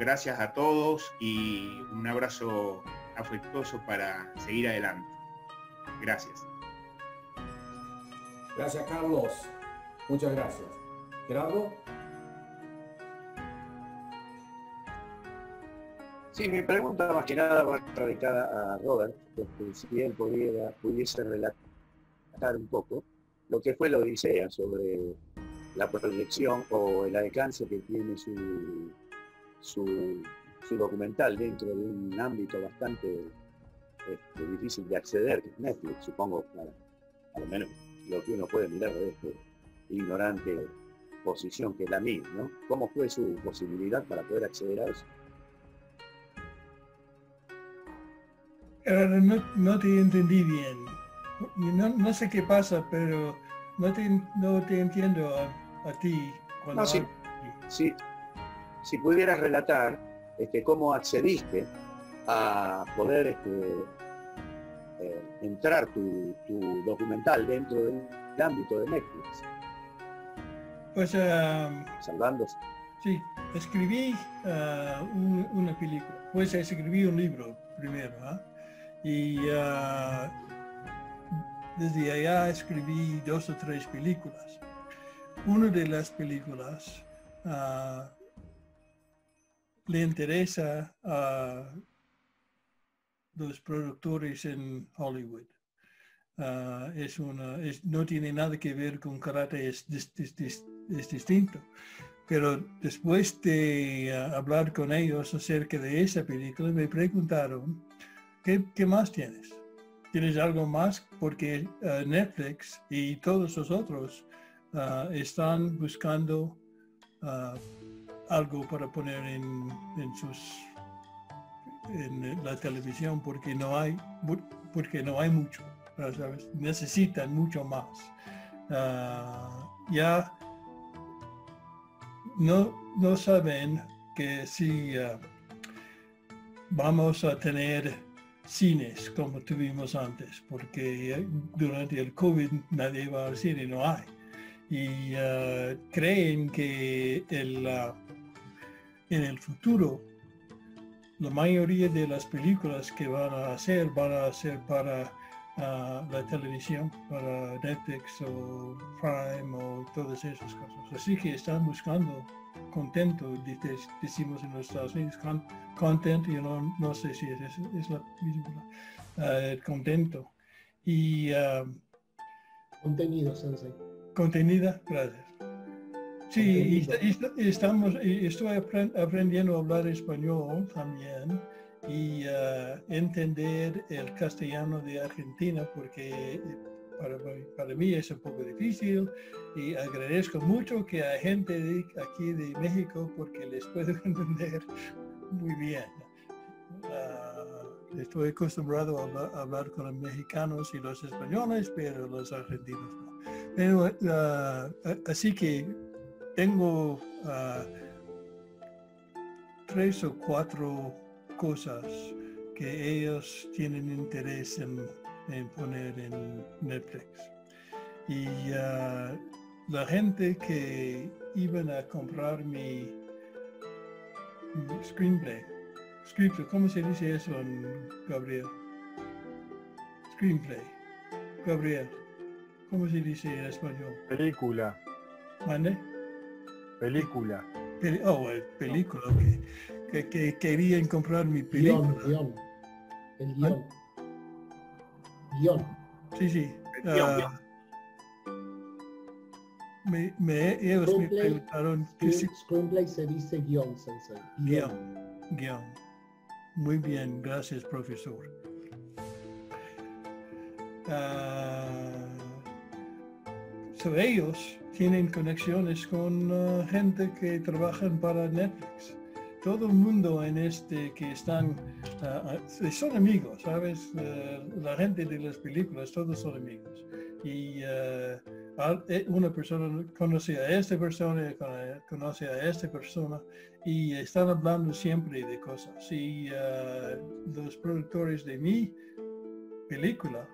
Gracias a todos y un abrazo afectuoso para seguir adelante. Gracias. Gracias, Carlos. Muchas gracias. Gerardo. Sí, mi pregunta más que nada va dedicada a Robert, porque si él pudiese relatar un poco lo que fue la odisea sobre la proyección o el alcance que tiene su documental dentro de un ámbito bastante difícil de acceder, que es Netflix, supongo, a lo menos lo que uno puede mirar de esta ignorante posición que es la mía, ¿no? ¿Cómo fue su posibilidad para poder acceder a eso? No te entendí bien. No sé qué pasa, pero no te entiendo a ti. No, si pudieras relatar cómo accediste a poder entrar tu documental dentro del ámbito de Netflix. Pues... salvándose. Sí, escribí una película. Pues escribí un libro primero, y desde allá escribí 2 o 3 películas. Una de las películas le interesa a los productores en Hollywood. No tiene nada que ver con karate, es distinto. Pero después de hablar con ellos acerca de esa película, me preguntaron, ¿Qué más tienes? ¿Tienes algo más? Porque Netflix y todos los otros están buscando algo para poner en la televisión, porque no hay mucho, ¿sabes? Necesitan mucho más. Ya no saben que si vamos a tener cines como tuvimos antes, porque durante el COVID nadie va al cine, no hay. Y creen que en el futuro la mayoría de las películas que van a ser para la televisión, para Netflix o Prime o todas esas cosas. Así que están buscando contento, decimos en los Estados Unidos, content, yo no sé si es la misma, contento. Y contenido, Sensei. Contenida, gracias. Sí, estoy aprendiendo a hablar español también y entender el castellano de Argentina, porque para mí es un poco difícil, y agradezco mucho que hay gente aquí de México porque les puedo entender muy bien. Estoy acostumbrado a hablar con los mexicanos y los españoles, pero los argentinos no. Pero, así que tengo 3 o 4 cosas que ellos tienen interés en poner en Netflix. Y la gente que iban a comprar mi screenplay, ¿cómo se dice eso en Gabriel? Screenplay. Gabriel, ¿cómo se dice en español? Película. ¿Mande? Película. Película, ok. Que querían comprar mi película. Guión. El guión. ¿Ah? Guión. Sí, sí. El guión. Ellos me preguntaron... Screenplay se dice guión, Sensei. Guión. Muy bien, gracias, profesor. Ellos tienen conexiones con gente que trabajan para Netflix. Todo el mundo en que están... son amigos, ¿sabes? La gente de las películas, todos son amigos. Y una persona conoce a esta persona, y están hablando siempre de cosas. Y los productores de mi película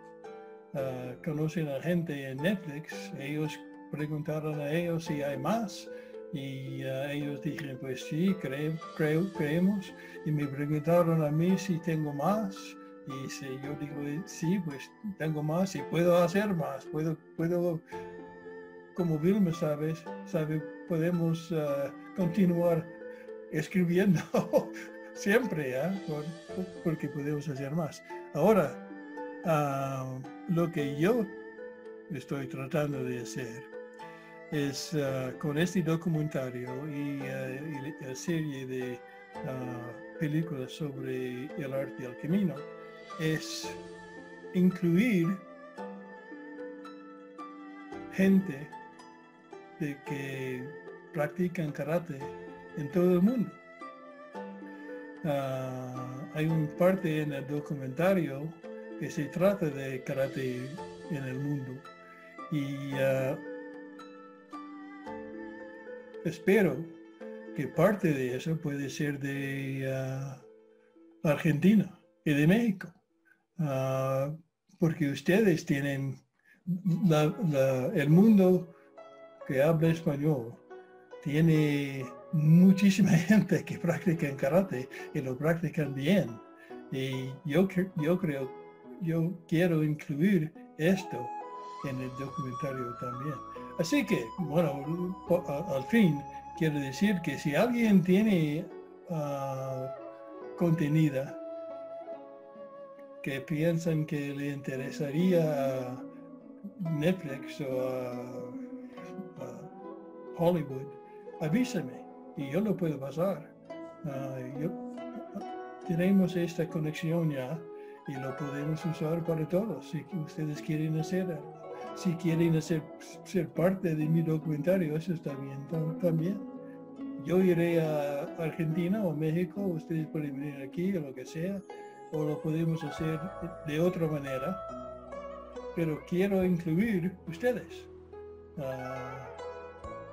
conocen a gente en Netflix. Ellos preguntaron a ellos si hay más, y ellos dijeron pues sí, creemos, y me preguntaron a mí si tengo más. Y si yo digo, sí, pues tengo más y puedo hacer más, puedo como Vilma sabe, podemos continuar escribiendo siempre, porque podemos hacer más. Ahora, lo que yo estoy tratando de hacer es con este documentario y la serie de películas sobre el arte del camino, es incluir gente de que practican karate en todo el mundo. Hay una parte en el documentario que se trata de karate en el mundo, y espero que parte de eso puede ser de Argentina y de México. Porque ustedes tienen el mundo que habla español, tiene muchísima gente que practica karate y lo practican bien. Y yo quiero incluir esto en el documentario también. Así que, bueno, al fin quiero decir que si alguien tiene contenida que piensan que le interesaría a Netflix o a Hollywood, avísame y yo lo puedo pasar. Tenemos esta conexión ya y lo podemos usar para todos si ustedes quieren hacer algo. Si quieren ser parte de mi documentario, eso está bien también. yo iré a Argentina o México, ustedes pueden venir aquí o lo que sea, o lo podemos hacer de otra manera, pero quiero incluir ustedes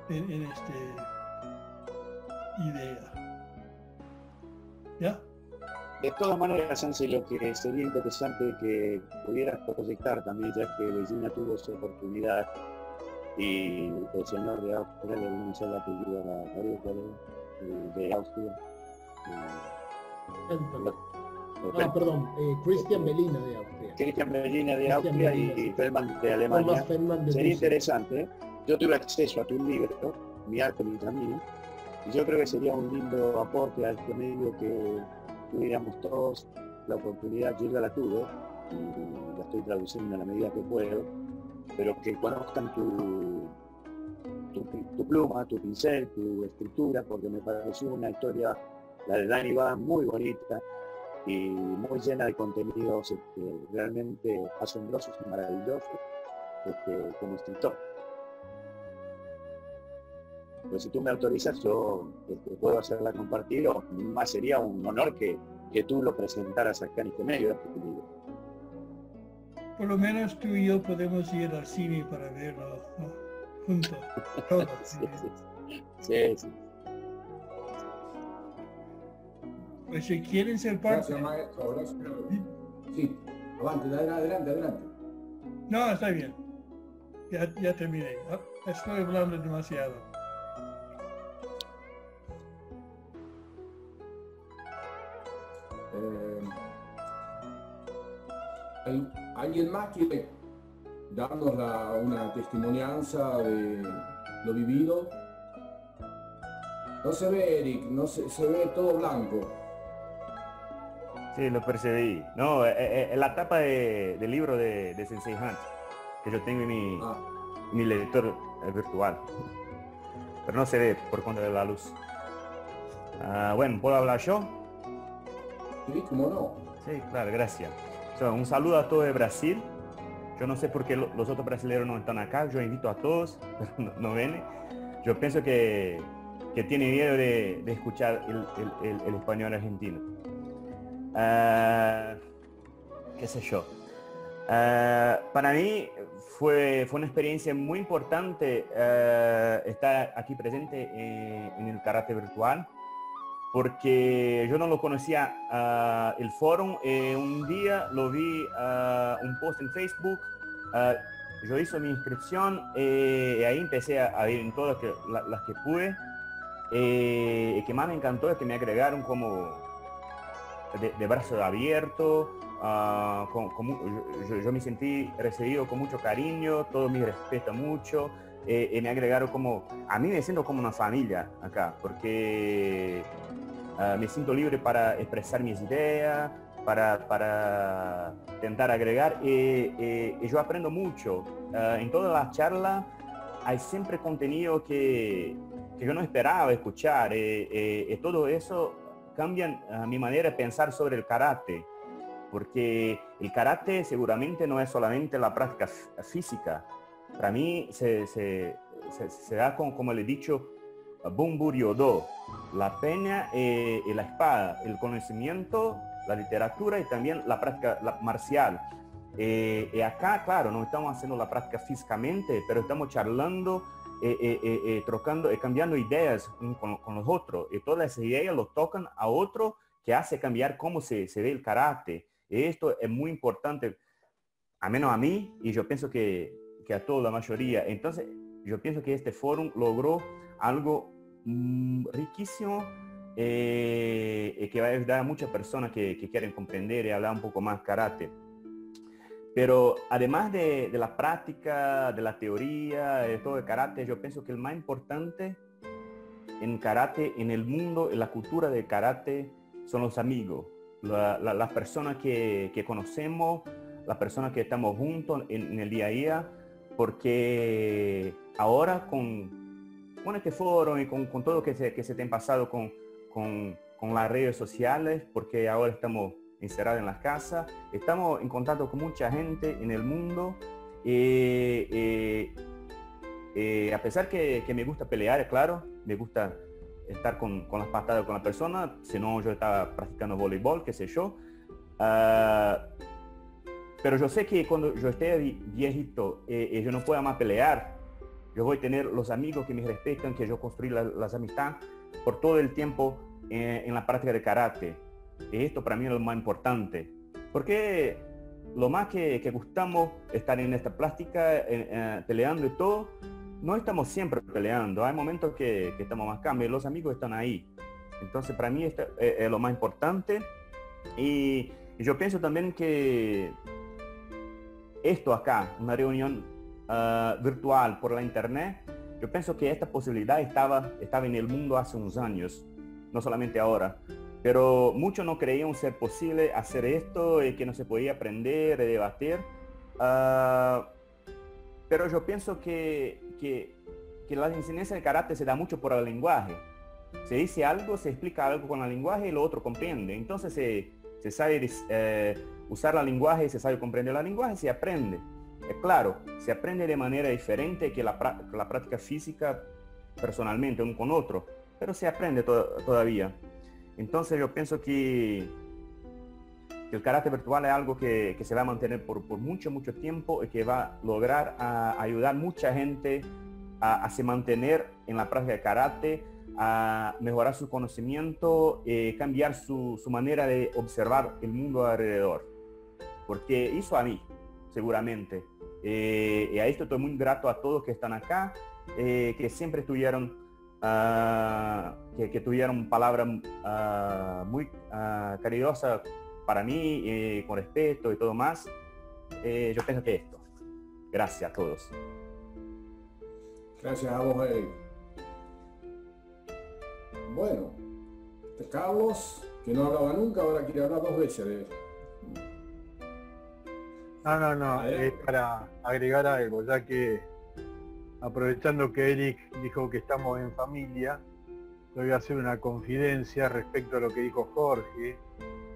en esta idea. ¿Ya? De todas maneras, Sensei, lo que sería interesante que pudieras proyectar también, ya que Bellina tuvo su oportunidad y el señor de Austria le anunció la película de Austria. No, perdón, Christian Bellina de Austria. Christian Bellina de Austria y Feldman de Alemania. Feldman de sería interesante, ¿eh? Yo tuve acceso a tu libro, ¿no? Mi arte, mi camino, y yo creo que sería un lindo aporte a este medio que tuviéramos todos la oportunidad. Yo ya la tuve y la estoy traduciendo a la medida que puedo, pero que conozcan tu pluma, tu pincel, tu escritura, porque me pareció una historia, la de Dani va muy bonita y muy llena de contenidos realmente asombrosos y maravillosos como escritor. Pues si tú me autorizas, yo puedo hacerla compartir, o más sería un honor que tú lo presentaras acá en este medio. Por lo menos tú y yo podemos ir al cine para verlo, ¿no? Juntos. Todos. Sí. Pues si quieren ser parte... Gracias, maestro. Gracias. Sí. Adelante. No, está bien. Ya terminé. Estoy hablando demasiado. ¿Alguien más quiere darnos una testimonianza de lo vivido? No se ve, Eric, se ve todo blanco. Sí, lo percibí. No, la tapa del libro de Sensei Hunt, que yo tengo en mi lector virtual. Pero no se ve por cuenta de la luz. Bueno, ¿puedo hablar yo? Sí, ¿cómo no? Sí, claro, gracias. Un saludo a todo de Brasil. Yo no sé por qué los otros brasileños no están acá. Yo invito a todos, pero no vienen. Yo pienso que tienen miedo de escuchar el español argentino. ¿Qué sé yo? Para mí fue una experiencia muy importante estar aquí presente en el karate virtual, porque yo no lo conocía el foro. Un día lo vi un post en Facebook, yo hice mi inscripción y ahí empecé a ir en todas las que pude. Que más me encantó es que me agregaron como de brazos abiertos, yo me sentí recibido con mucho cariño, todo me respeta mucho. Me agregaron como, a mí me siento como una familia acá, porque me siento libre para expresar mis ideas, para intentar agregar, y yo aprendo mucho. En todas las charlas hay siempre contenido que yo no esperaba escuchar, y todo eso cambia mi manera de pensar sobre el karate, porque el karate seguramente no es solamente la práctica física. Para mí se da como le he dicho, Bunbu Ryodo, la pena y la espada, el conocimiento, la literatura y también la práctica marcial. Y acá, claro, no estamos haciendo la práctica físicamente, pero estamos charlando, trocando, cambiando ideas con los otros. Y todas esas ideas lo tocan a otro, que hace cambiar cómo se ve el karate. Y esto es muy importante, al menos a mí, y yo pienso que a toda la mayoría. Entonces yo pienso que este foro logró algo riquísimo, que va a ayudar a muchas personas que quieren comprender y hablar un poco más karate. Pero además de la práctica, de la teoría, de todo el karate, yo pienso que el más importante en karate, en el mundo, en la cultura del karate, son los amigos, las personas que conocemos, las personas que estamos juntos en el día a día. Porque ahora con este foro y con todo lo que se te ha pasado con las redes sociales, porque ahora estamos encerrados en las casas, estamos en contacto con mucha gente en el mundo. A pesar que me gusta pelear, claro, me gusta estar con las patadas con la persona, si no yo estaba practicando voleibol, qué sé yo. Pero yo sé que cuando yo esté viejito y yo no pueda más pelear, yo voy a tener los amigos que me respetan, que yo construí las amistades por todo el tiempo en la práctica de karate. Y esto para mí es lo más importante, porque lo más que gustamos estar en esta práctica, peleando y todo, no estamos siempre peleando, hay momentos que estamos más cambios, los amigos están ahí. Entonces para mí esto es lo más importante. Y yo pienso también que esto acá, una reunión virtual por la internet, yo pienso que esta posibilidad estaba en el mundo hace unos años, no solamente ahora, pero muchos no creían ser posible hacer esto, que no se podía aprender, debatir. Pero yo pienso que la enseñanza de karate se da mucho por el lenguaje. Se dice algo, se explica algo con el lenguaje y lo otro comprende. Entonces se sabe usar la lenguaje, se sabe comprender la lenguaje, se aprende. Claro, se aprende de manera diferente que la práctica física personalmente, uno con otro, pero se aprende todavía. Entonces yo pienso que el karate virtual es algo que se va a mantener por mucho, mucho tiempo y que va a lograr ayudar a mucha gente a se mantener en la práctica de karate, a mejorar su conocimiento, cambiar su manera de observar el mundo alrededor. Porque hizo a mí, seguramente. Y a esto estoy muy grato a todos que están acá, que siempre estuvieron... que tuvieron palabras muy cariñosas para mí, con respeto y todo más. Yo pienso que esto. Gracias a todos. Gracias a vos, Eric. Bueno, este Carlos, que no hablaba nunca, ahora quiere hablar dos veces de eso. No, es para agregar algo, ya que aprovechando que Eric dijo que estamos en familia, voy a hacer una confidencia respecto a lo que dijo Jorge,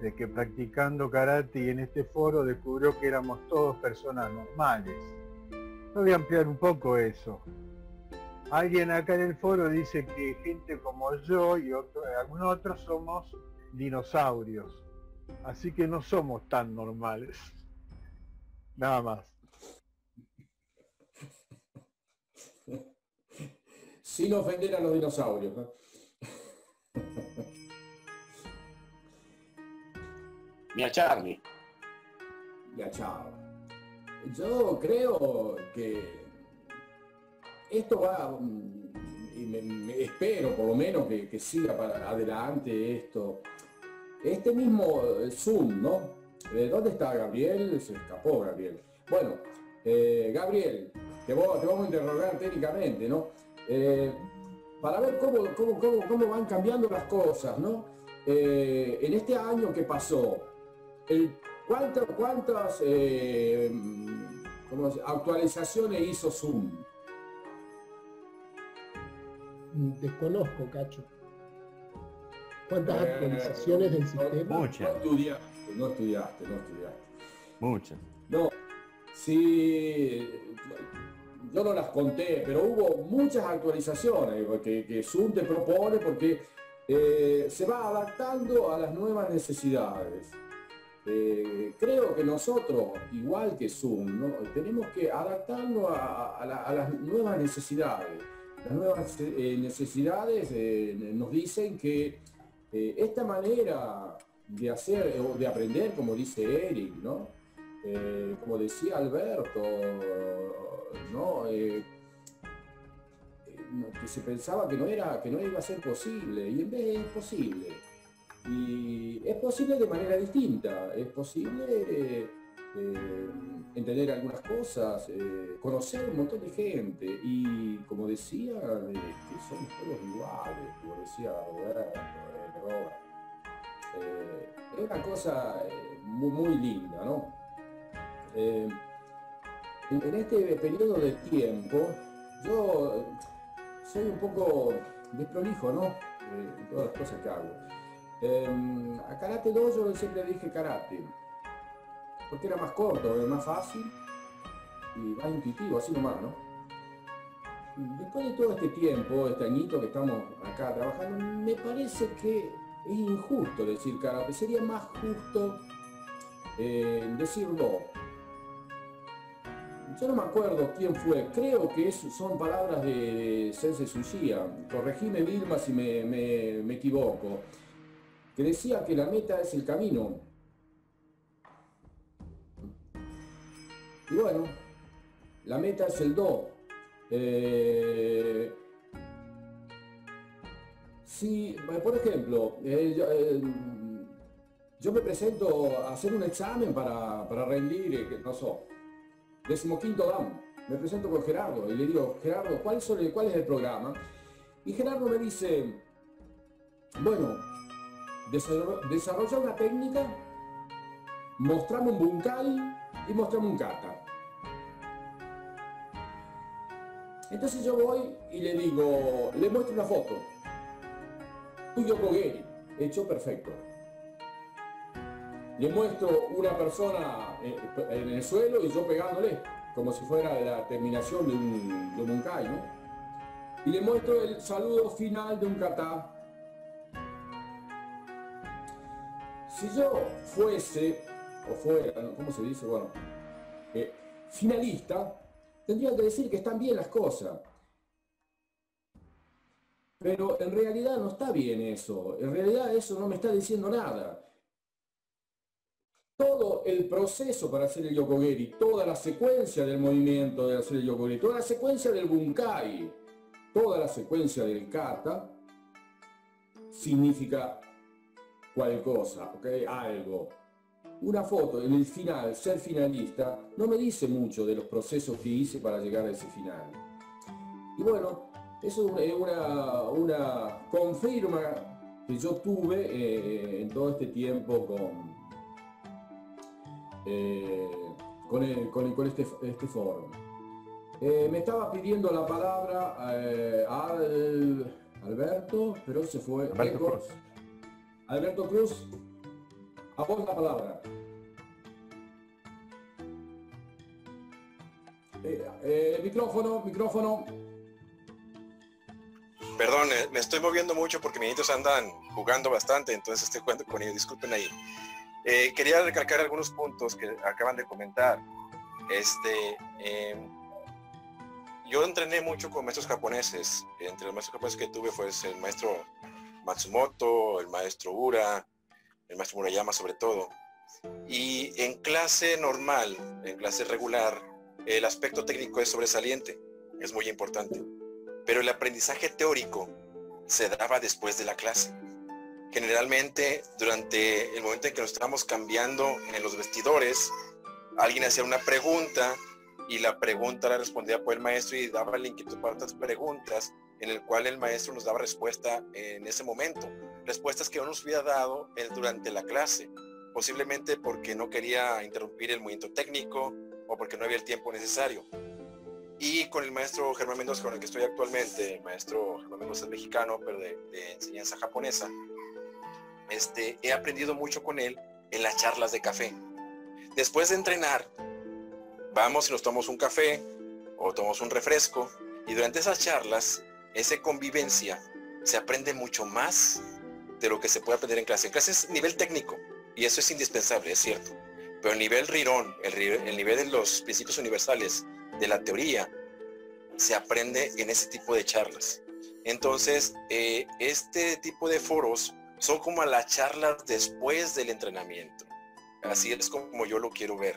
de que practicando karate y en este foro descubrió que éramos todos personas normales. Voy a ampliar un poco eso. Alguien acá en el foro dice que gente como yo y algunos otros somos dinosaurios, así que no somos tan normales. Nada más. Sin ofender a los dinosaurios, ¿no? Ni a Charlie. Ni a Charlie. Yo creo que esto va, y me espero por lo menos que siga para adelante esto. Este mismo Zoom, ¿no? ¿Dónde está Gabriel? Se escapó Gabriel. Bueno, Gabriel, te vamos a interrogar técnicamente, ¿no? Para ver cómo van cambiando las cosas, ¿no? En este año que pasó, ¿cuántas actualizaciones hizo Zoom? Desconozco, Cacho. ¿Cuántas actualizaciones del sistema? Muchas. No estudiaste. Muchas. No, sí... Yo no las conté, pero hubo muchas actualizaciones que Zoom te propone porque se va adaptando a las nuevas necesidades. Creo que nosotros, igual que Zoom, ¿no? Tenemos que adaptarnos a las nuevas necesidades. Las nuevas necesidades nos dicen que esta manera de hacer o de aprender, como dice Eric, ¿no? Como decía Alberto, ¿no? Que se pensaba que no iba a ser posible, y en vez es posible. Y es posible de manera distinta, es posible entender algunas cosas, conocer un montón de gente, y como decía, que somos todos iguales, como decía Robert, es una cosa muy, muy linda, ¿no? En este periodo de tiempo, yo soy un poco desprolijo, ¿no? En todas las cosas que hago. A Karate 2 yo siempre dije karate, porque era más corto, era más fácil y más intuitivo, así nomás, ¿no? después de todo este tiempo, este añito que estamos acá trabajando, me parece que es injusto decir karate. Sería más justo decirlo. Yo no me acuerdo quién fue, creo que son palabras de Sensei Tsuchiya, corregime Vilma si me equivoco, que decía que la meta es el camino. Y bueno, la meta es el do. Si, por ejemplo, yo me presento a hacer un examen para rendir, que no sé, 15º dan, me presento con Gerardo y le digo, Gerardo, ¿cuál es el programa? Y Gerardo me dice, bueno, desarrolla una técnica, mostrame un bunkai y mostrame un kata. Entonces yo voy y le digo, le muestro una foto, un Yokogeri, hecho perfecto. Le muestro una persona en el suelo y yo pegándole, como si fuera la terminación de un Bunkai, ¿no? Y le muestro el saludo final de un Kata. Si yo fuese, o fuera, ¿cómo se dice? Bueno, finalista, tendría que decir que están bien las cosas. Pero en realidad no está bien eso, en realidad eso no me está diciendo nada. Todo el proceso para hacer el Yokogeri, toda la secuencia del movimiento de hacer el Yokogeri, toda la secuencia del Bunkai, toda la secuencia del Kata, significa cualquier cosa, ¿okay? Algo. Una foto en el final, ser finalista, no me dice mucho de los procesos que hice para llegar a ese final. Y bueno, eso es una confirma que yo tuve en todo este tiempo con este foro. Me estaba pidiendo la palabra Alberto, pero se fue. Alberto Cruz. Alberto Cruz, a vos la palabra. Micrófono. Perdón, me estoy moviendo mucho porque mis niños andan jugando bastante, entonces estoy jugando con ellos, disculpen ahí. Quería recalcar algunos puntos que acaban de comentar. Yo entrené mucho con maestros japoneses. Entre los maestros japoneses que tuve fue el maestro Matsumoto, el maestro Ura, el maestro Murayama sobre todo. Y en clase normal, en clase regular, el aspecto técnico es sobresaliente, es muy importante. Pero el aprendizaje teórico se daba después de la clase. Generalmente, durante el momento en que nos estábamos cambiando en los vestidores, alguien hacía una pregunta y la pregunta la respondía por el maestro y daba la inquietud para otras preguntas, en el cual el maestro nos daba respuesta en ese momento. Respuestas que no nos hubiera dado durante la clase, posiblemente porque no quería interrumpir el movimiento técnico o porque no había el tiempo necesario. Y con el maestro Germán Mendoza, con el que estoy actualmente, el maestro Germán Mendoza es mexicano, pero de enseñanza japonesa, he aprendido mucho con él en las charlas de café. Después de entrenar, vamos y nos tomamos un café o tomamos un refresco, y durante esas charlas, esa convivencia, se aprende mucho más de lo que se puede aprender en clase. En clase es nivel técnico, y eso es indispensable, es cierto. Pero el nivel Rirón, el nivel de los principios universales, de la teoría, se aprende en ese tipo de charlas. Entonces, este tipo de foros son como las charlas después del entrenamiento. Así es como yo lo quiero ver.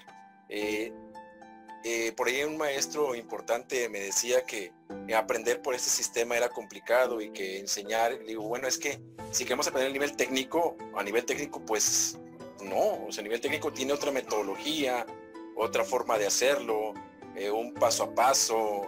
Por ahí un maestro importante me decía que aprender por este sistema era complicado y que enseñar, digo, bueno, es que si queremos aprender el nivel técnico, a nivel técnico, pues no. O sea, a nivel técnico tiene otra metodología, otra forma de hacerlo, un paso a paso,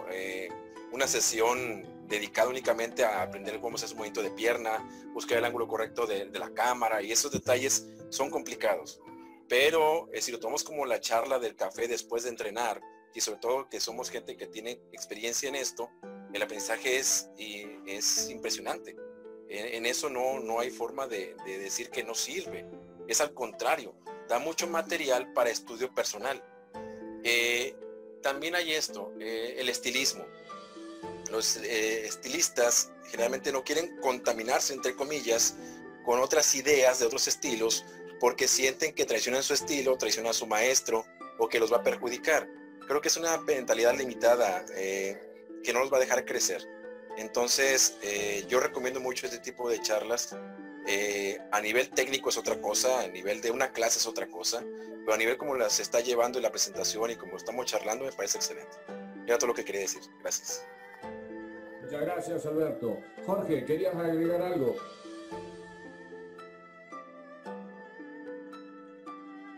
una sesión dedicado únicamente a aprender cómo se hace un movimiento de pierna, buscar el ángulo correcto de la cámara, y esos detalles son complicados. Pero si lo tomamos como la charla del café después de entrenar, y sobre todo que somos gente que tiene experiencia en esto, el aprendizaje es impresionante. En eso no hay forma de decir que no sirve. Es al contrario, da mucho material para estudio personal. También hay el estilismo. los estilistas generalmente no quieren contaminarse, entre comillas, con otras ideas de otros estilos, porque sienten que traicionan su estilo, traicionan a su maestro, o que los va a perjudicar. Creo que es una mentalidad limitada que no los va a dejar crecer. Entonces, yo recomiendo mucho este tipo de charlas. A nivel técnico es otra cosa, a nivel de una clase es otra cosa, pero a nivel como se está llevando la presentación y como estamos charlando, me parece excelente. Era todo lo que quería decir. Gracias. Muchas gracias, Alberto. Jorge, ¿querías agregar algo?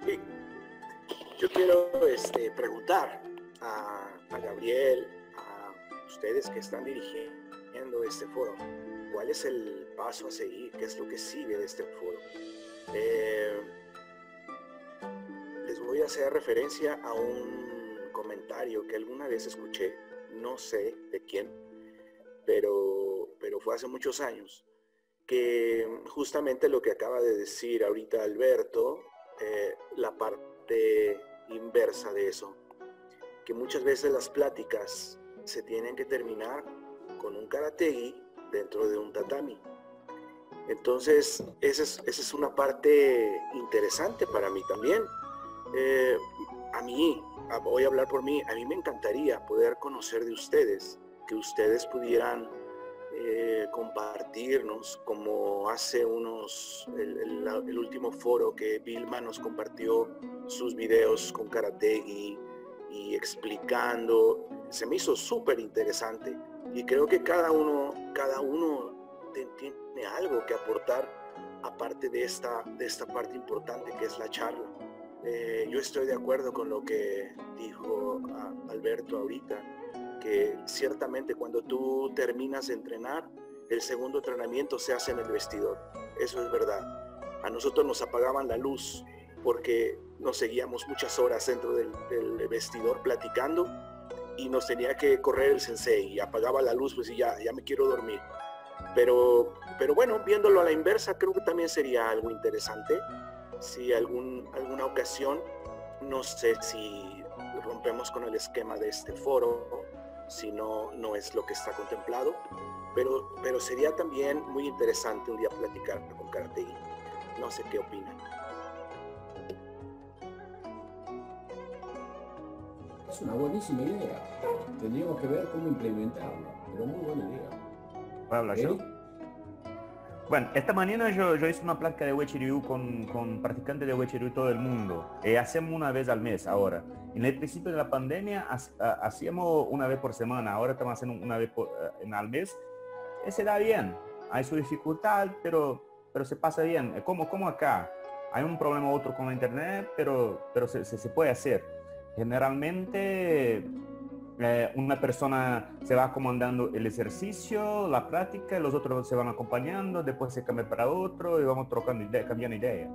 Sí. Yo quiero preguntar a Gabriel, a ustedes que están dirigiendo este foro, ¿cuál es el paso a seguir? ¿Qué es lo que sigue de este foro? Les voy a hacer referencia a un comentario que alguna vez escuché, no sé de quién, pero fue hace muchos años, que justamente lo que acaba de decir ahorita Alberto, la parte inversa de eso, que muchas veces las pláticas se tienen que terminar con un karategi dentro de un tatami. Entonces, esa es una parte interesante para mí también. Voy a hablar por mí, a mí me encantaría poder conocer de ustedes, que ustedes pudieran compartirnos, como hace el último foro que Vilma nos compartió sus videos con karategi y explicando. Se me hizo súper interesante. Y creo que cada uno tiene algo que aportar, aparte de esta parte importante que es la charla. Yo estoy de acuerdo con lo que dijo Alberto ahorita, que ciertamente cuando tú terminas de entrenar, el segundo entrenamiento se hace en el vestidor. Eso es verdad. A nosotros nos apagaban la luz porque nos seguíamos muchas horas dentro del vestidor platicando, y nos tenía que correr el sensei y apagaba la luz, pues, y ya me quiero dormir. Pero bueno, viéndolo a la inversa, creo que también sería algo interesante. Si alguna ocasión, no sé si rompemos con el esquema de este foro, si no es lo que está contemplado, pero sería también muy interesante un día platicar con Karategi. No sé qué opinan. Es una buenísima idea. Tendríamos que ver cómo implementarla, pero muy buena idea. ¿Puedo hablar yo? Bueno, esta mañana yo hice una práctica de Uechi-Ryu con practicantes de Uechi-Ryu todo el mundo. Hacemos una vez al mes ahora. En el principio de la pandemia hacíamos una vez por semana, ahora estamos haciendo una vez al mes. Se da bien, hay su dificultad, pero se pasa bien. Como acá, hay un problema u otro con la internet, pero se puede hacer. Generalmente una persona se va comandando el ejercicio, la práctica, los otros se van acompañando, después se cambia para otro y vamos trocando ideas, cambiando ideas.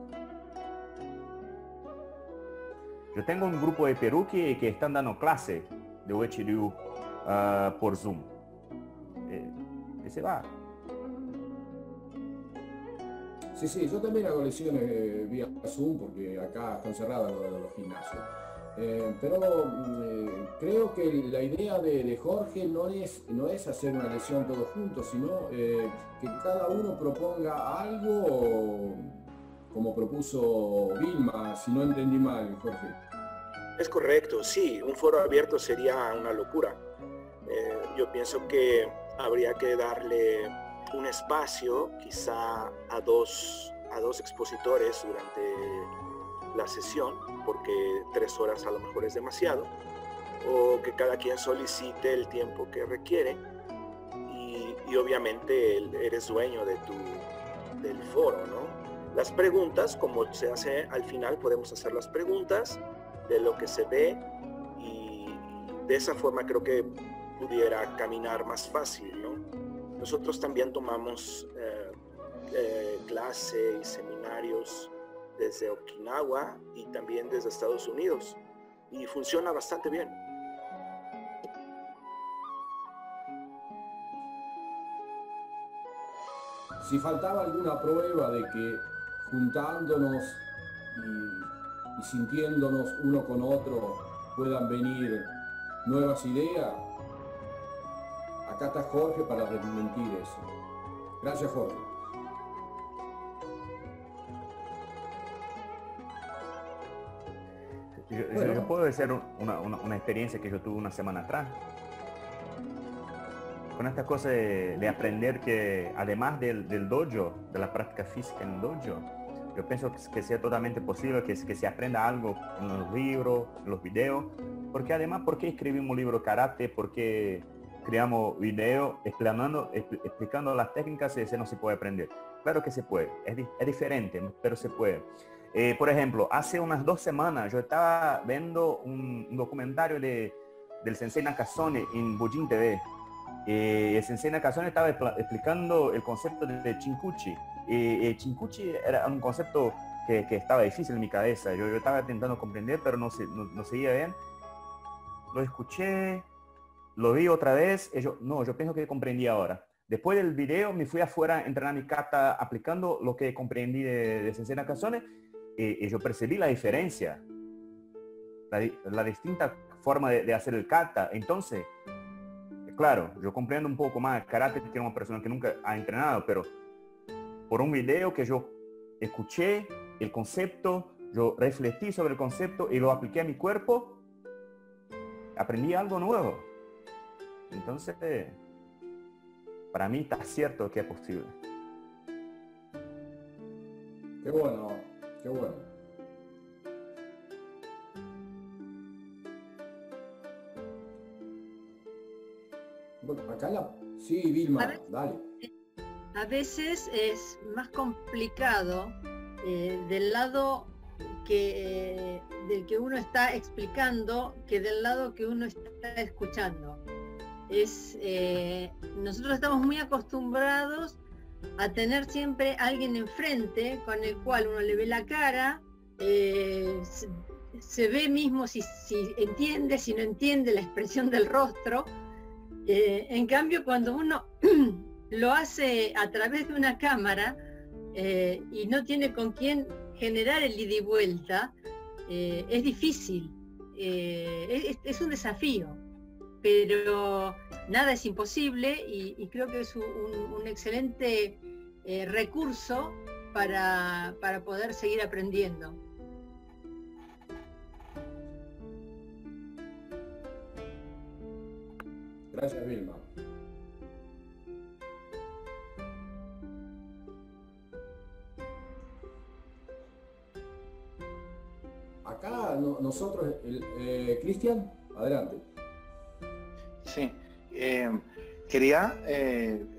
Yo tengo un grupo de Perú que están dando clase de Uechi-Ryu por Zoom. Y se va. Sí, yo también hago lecciones vía Zoom porque acá están cerradas los gimnasios. Pero creo que la idea de Jorge no es hacer una lección todos juntos, sino que cada uno proponga algo, como propuso Vilma, si no entendí mal, Jorge. Es correcto, sí, un foro abierto sería una locura. Yo pienso que habría que darle un espacio quizá a dos expositores durante la sesión, porque 3 horas a lo mejor es demasiado, o que cada quien solicite el tiempo que requiere y obviamente eres dueño de del foro, ¿no? Las preguntas, como se hace al final, podemos hacer las preguntas de lo que se ve y de esa forma creo que pudiera caminar más fácil, ¿no? Nosotros también tomamos clase y seminarios desde Okinawa y también desde Estados Unidos, y funciona bastante bien. Si faltaba alguna prueba de que juntándonos y sintiéndonos uno con otro puedan venir nuevas ideas, Acá está Jorge para desmentir eso. Gracias, Jorge. Yo puedo decir una experiencia que yo tuve una semana atrás. Con estas cosas de aprender que, además del dojo, de la práctica física en el dojo, yo pienso que sea totalmente posible que se aprenda algo en los libros, en los videos, porque además, ¿por qué escribimos un libro de karate? ¿Por qué creamos videos explicando las técnicas si no se puede aprender? Claro que se puede, es diferente, pero se puede. Por ejemplo, hace unas 2 semanas yo estaba viendo un documentario del Sensei Nakazone en Bujin TV. El Sensei Nakazone estaba explicando el concepto de Chinkuchi. Chinkuchi era un concepto que estaba difícil en mi cabeza. Yo estaba intentando comprender, pero no seguía bien. Lo escuché, lo vi otra vez. Yo pienso que comprendí ahora. Después del video me fui afuera a entrenar mi kata aplicando lo que comprendí de Sensei Nakazone. Y yo percibí la diferencia, la distinta forma de hacer el kata. Entonces, claro, yo comprendo un poco más el karate que una persona que nunca ha entrenado, pero por un video que yo escuché el concepto, yo reflexioné sobre el concepto y lo apliqué a mi cuerpo, aprendí algo nuevo. Entonces, para mí está cierto que es posible. Qué bueno, qué bueno. Acá sí, Vilma, dale. A veces es más complicado del lado del que uno está explicando que del lado que uno está escuchando. Nosotros estamos muy acostumbrados a tener siempre a alguien enfrente con el cual uno le ve la cara, se ve mismo si entiende, si no entiende la expresión del rostro. En cambio, cuando uno lo hace a través de una cámara y no tiene con quién generar el ida y vuelta, es difícil, es un desafío, pero nada es imposible y creo que es un excelente recurso para poder seguir aprendiendo. Gracias, Vilma. Acá nosotros, Cristian, adelante. Sí, quería,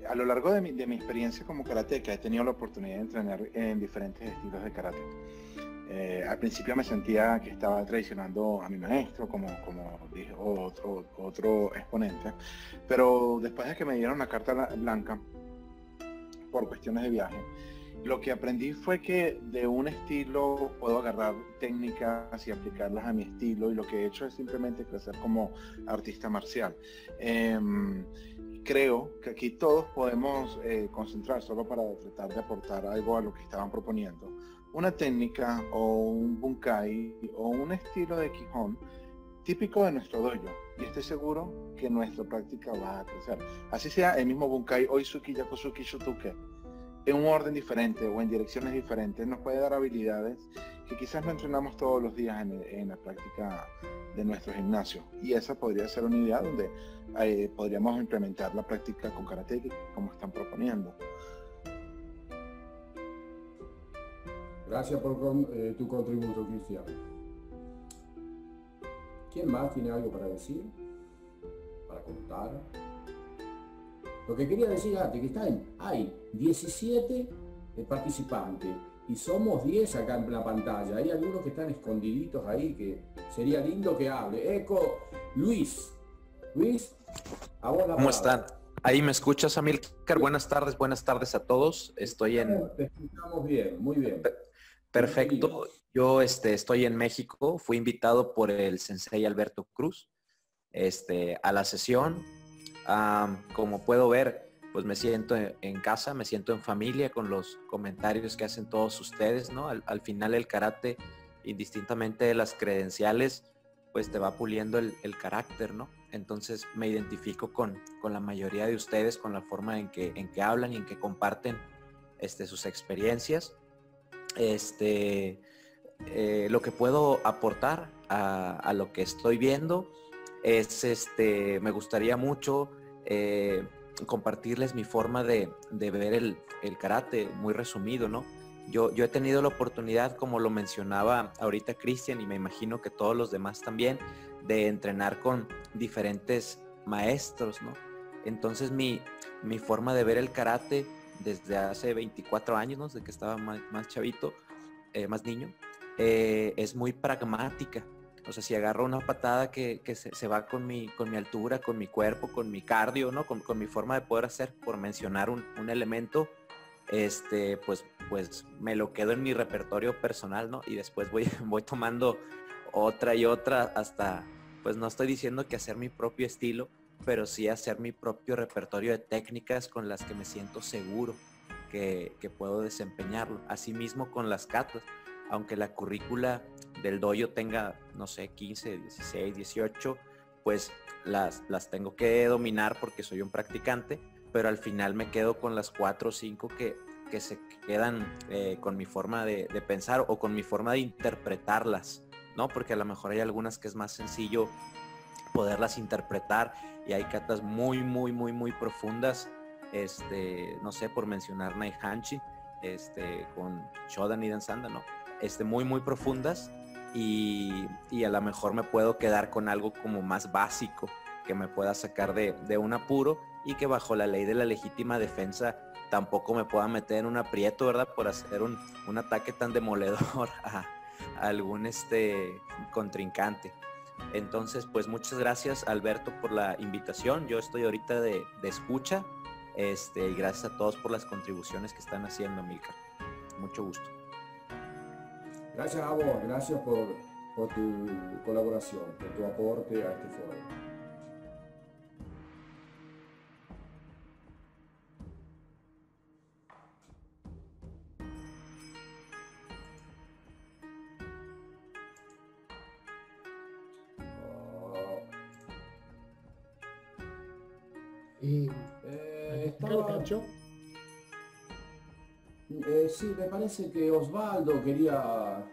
a lo largo de mi experiencia como karateca, he tenido la oportunidad de entrenar en diferentes estilos de karate. Al principio me sentía que estaba traicionando a mi maestro, como dije, otro exponente, pero después de que me dieron la carta blanca por cuestiones de viaje, lo que aprendí fue que de un estilo puedo agarrar técnicas y aplicarlas a mi estilo, y lo que he hecho es simplemente crecer como artista marcial. Creo que aquí todos podemos concentrar, solo para tratar de aportar algo a lo que estaban proponiendo, una técnica o un bunkai o un estilo de Kihon típico de nuestro dojo, y estoy seguro que nuestra práctica va a crecer. Así sea el mismo bunkai, oizuki, yakuzuki, shutuke, en un orden diferente o en direcciones diferentes, nos puede dar habilidades que quizás no entrenamos todos los días en la práctica de nuestro gimnasio, y esa podría ser una idea donde podríamos implementar la práctica con karate como están proponiendo. Gracias por tu contributo, Cristian. ¿Quién más tiene algo para decir? Para contar. Lo que quería decir antes, que hay 17 participantes y somos 10 acá en la pantalla. Hay algunos que están escondiditos ahí que sería lindo que hable. Eco, Luis. Luis, a vos la palabra. ¿Cómo están? Ahí me escuchas, Amilcar. Buenas tardes a todos. Estoy en... Te escuchamos bien, muy bien. Perfecto. Yo estoy en México. Fui invitado por el sensei Alberto Cruz a la sesión. Como puedo ver, pues me siento en casa, me siento en familia con los comentarios que hacen todos ustedes, ¿no? Al final el karate, indistintamente de las credenciales, pues te va puliendo el carácter, ¿no? Entonces me identifico con la mayoría de ustedes, con la forma en que hablan y en que comparten sus experiencias. Lo que puedo aportar a lo que estoy viendo es, me gustaría mucho compartirles mi forma de ver el karate, muy resumido, ¿no? Yo he tenido la oportunidad, como lo mencionaba ahorita Christian, y me imagino que todos los demás también, de entrenar con diferentes maestros, ¿no? Entonces mi forma de ver el karate desde hace 24 años, ¿no? Desde que estaba más chavito, más niño, es muy pragmática. O sea, si agarro una patada que se va con mi altura, con mi cuerpo, con mi cardio, ¿no? Con mi forma de poder hacer, por mencionar un elemento, pues me lo quedo en mi repertorio personal, ¿no? Y después voy tomando otra y otra hasta, pues no estoy diciendo que hacer mi propio estilo, pero sí hacer mi propio repertorio de técnicas con las que me siento seguro que puedo desempeñarlo. Asimismo con las katas, aunque la currícula del dojo tenga, no sé, 15, 16, 18, pues las tengo que dominar porque soy un practicante, pero al final me quedo con las 4 o 5 que se quedan con mi forma de pensar o con mi forma de interpretarlas, ¿no? Porque a lo mejor hay algunas que es más sencillo poderlas interpretar y hay katas muy, muy, muy, muy profundas, no sé, por mencionar Naifanchin, con Shodan y Dansanda, ¿no? Muy, muy profundas y a lo mejor me puedo quedar con algo como más básico que me pueda sacar de un apuro y que bajo la ley de la legítima defensa tampoco me pueda meter en un aprieto, ¿verdad? Por hacer un ataque tan demoledor a algún contrincante. Entonces, pues muchas gracias, Alberto, por la invitación. Yo estoy ahorita de escucha y gracias a todos por las contribuciones que están haciendo, Milka. Mucho gusto. Gracias a vos, gracias por tu colaboración, por tu aporte a este foro. Sí, me parece que Osvaldo quería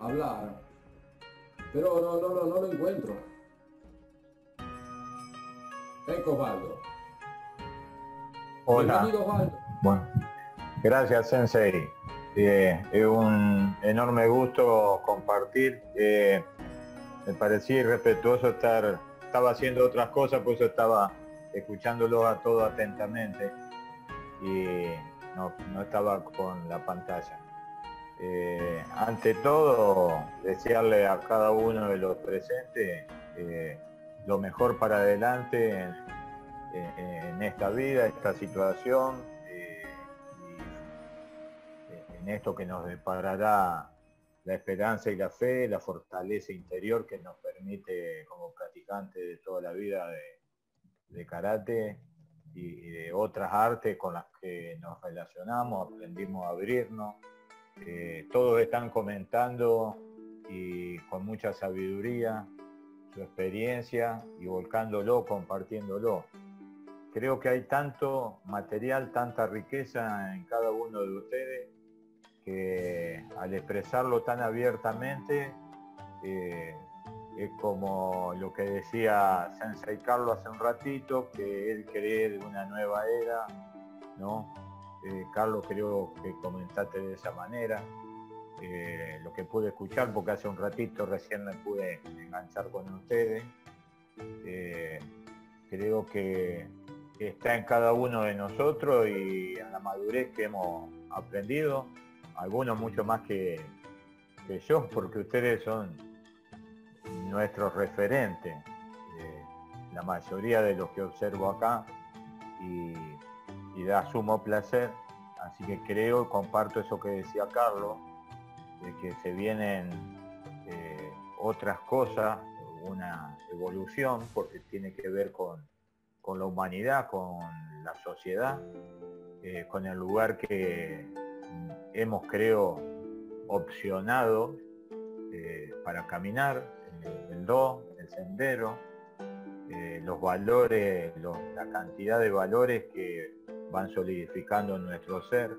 hablar, pero no lo encuentro. Osvaldo. Hola. Bienvenido, Osvaldo. Bueno, gracias, Sensei. Es un enorme gusto compartir. Me parecía irrespetuoso estaba haciendo otras cosas, por eso estaba escuchándolo a todo atentamente y no estaba con la pantalla. Ante todo, desearle a cada uno de los presentes lo mejor para adelante en esta vida, esta situación, y en esto que nos deparará la esperanza y la fe, la fortaleza interior que nos permite como practicantes de toda la vida de karate y de otras artes con las que nos relacionamos, aprendimos a abrirnos. Todos están comentando y con mucha sabiduría su experiencia y volcándolo, compartiéndolo. Creo que hay tanto material, tanta riqueza en cada uno de ustedes que al expresarlo tan abiertamente es como lo que decía Sensei Carlos hace un ratito, que él cree en una nueva era, ¿no? Carlos, creo que comentaste de esa manera, lo que pude escuchar, porque hace un ratito recién me pude enganchar con ustedes. Creo que está en cada uno de nosotros y en la madurez que hemos aprendido, algunos mucho más que yo, porque ustedes son nuestros referentes, la mayoría de los que observo acá, y da sumo placer. Así que creo, comparto eso que decía Carlos, de que se vienen otras cosas, una evolución, porque tiene que ver con la humanidad, con la sociedad, con el lugar que hemos, creo, opcionado para caminar, el do, el sendero, los valores, la cantidad de valores que van solidificando nuestro ser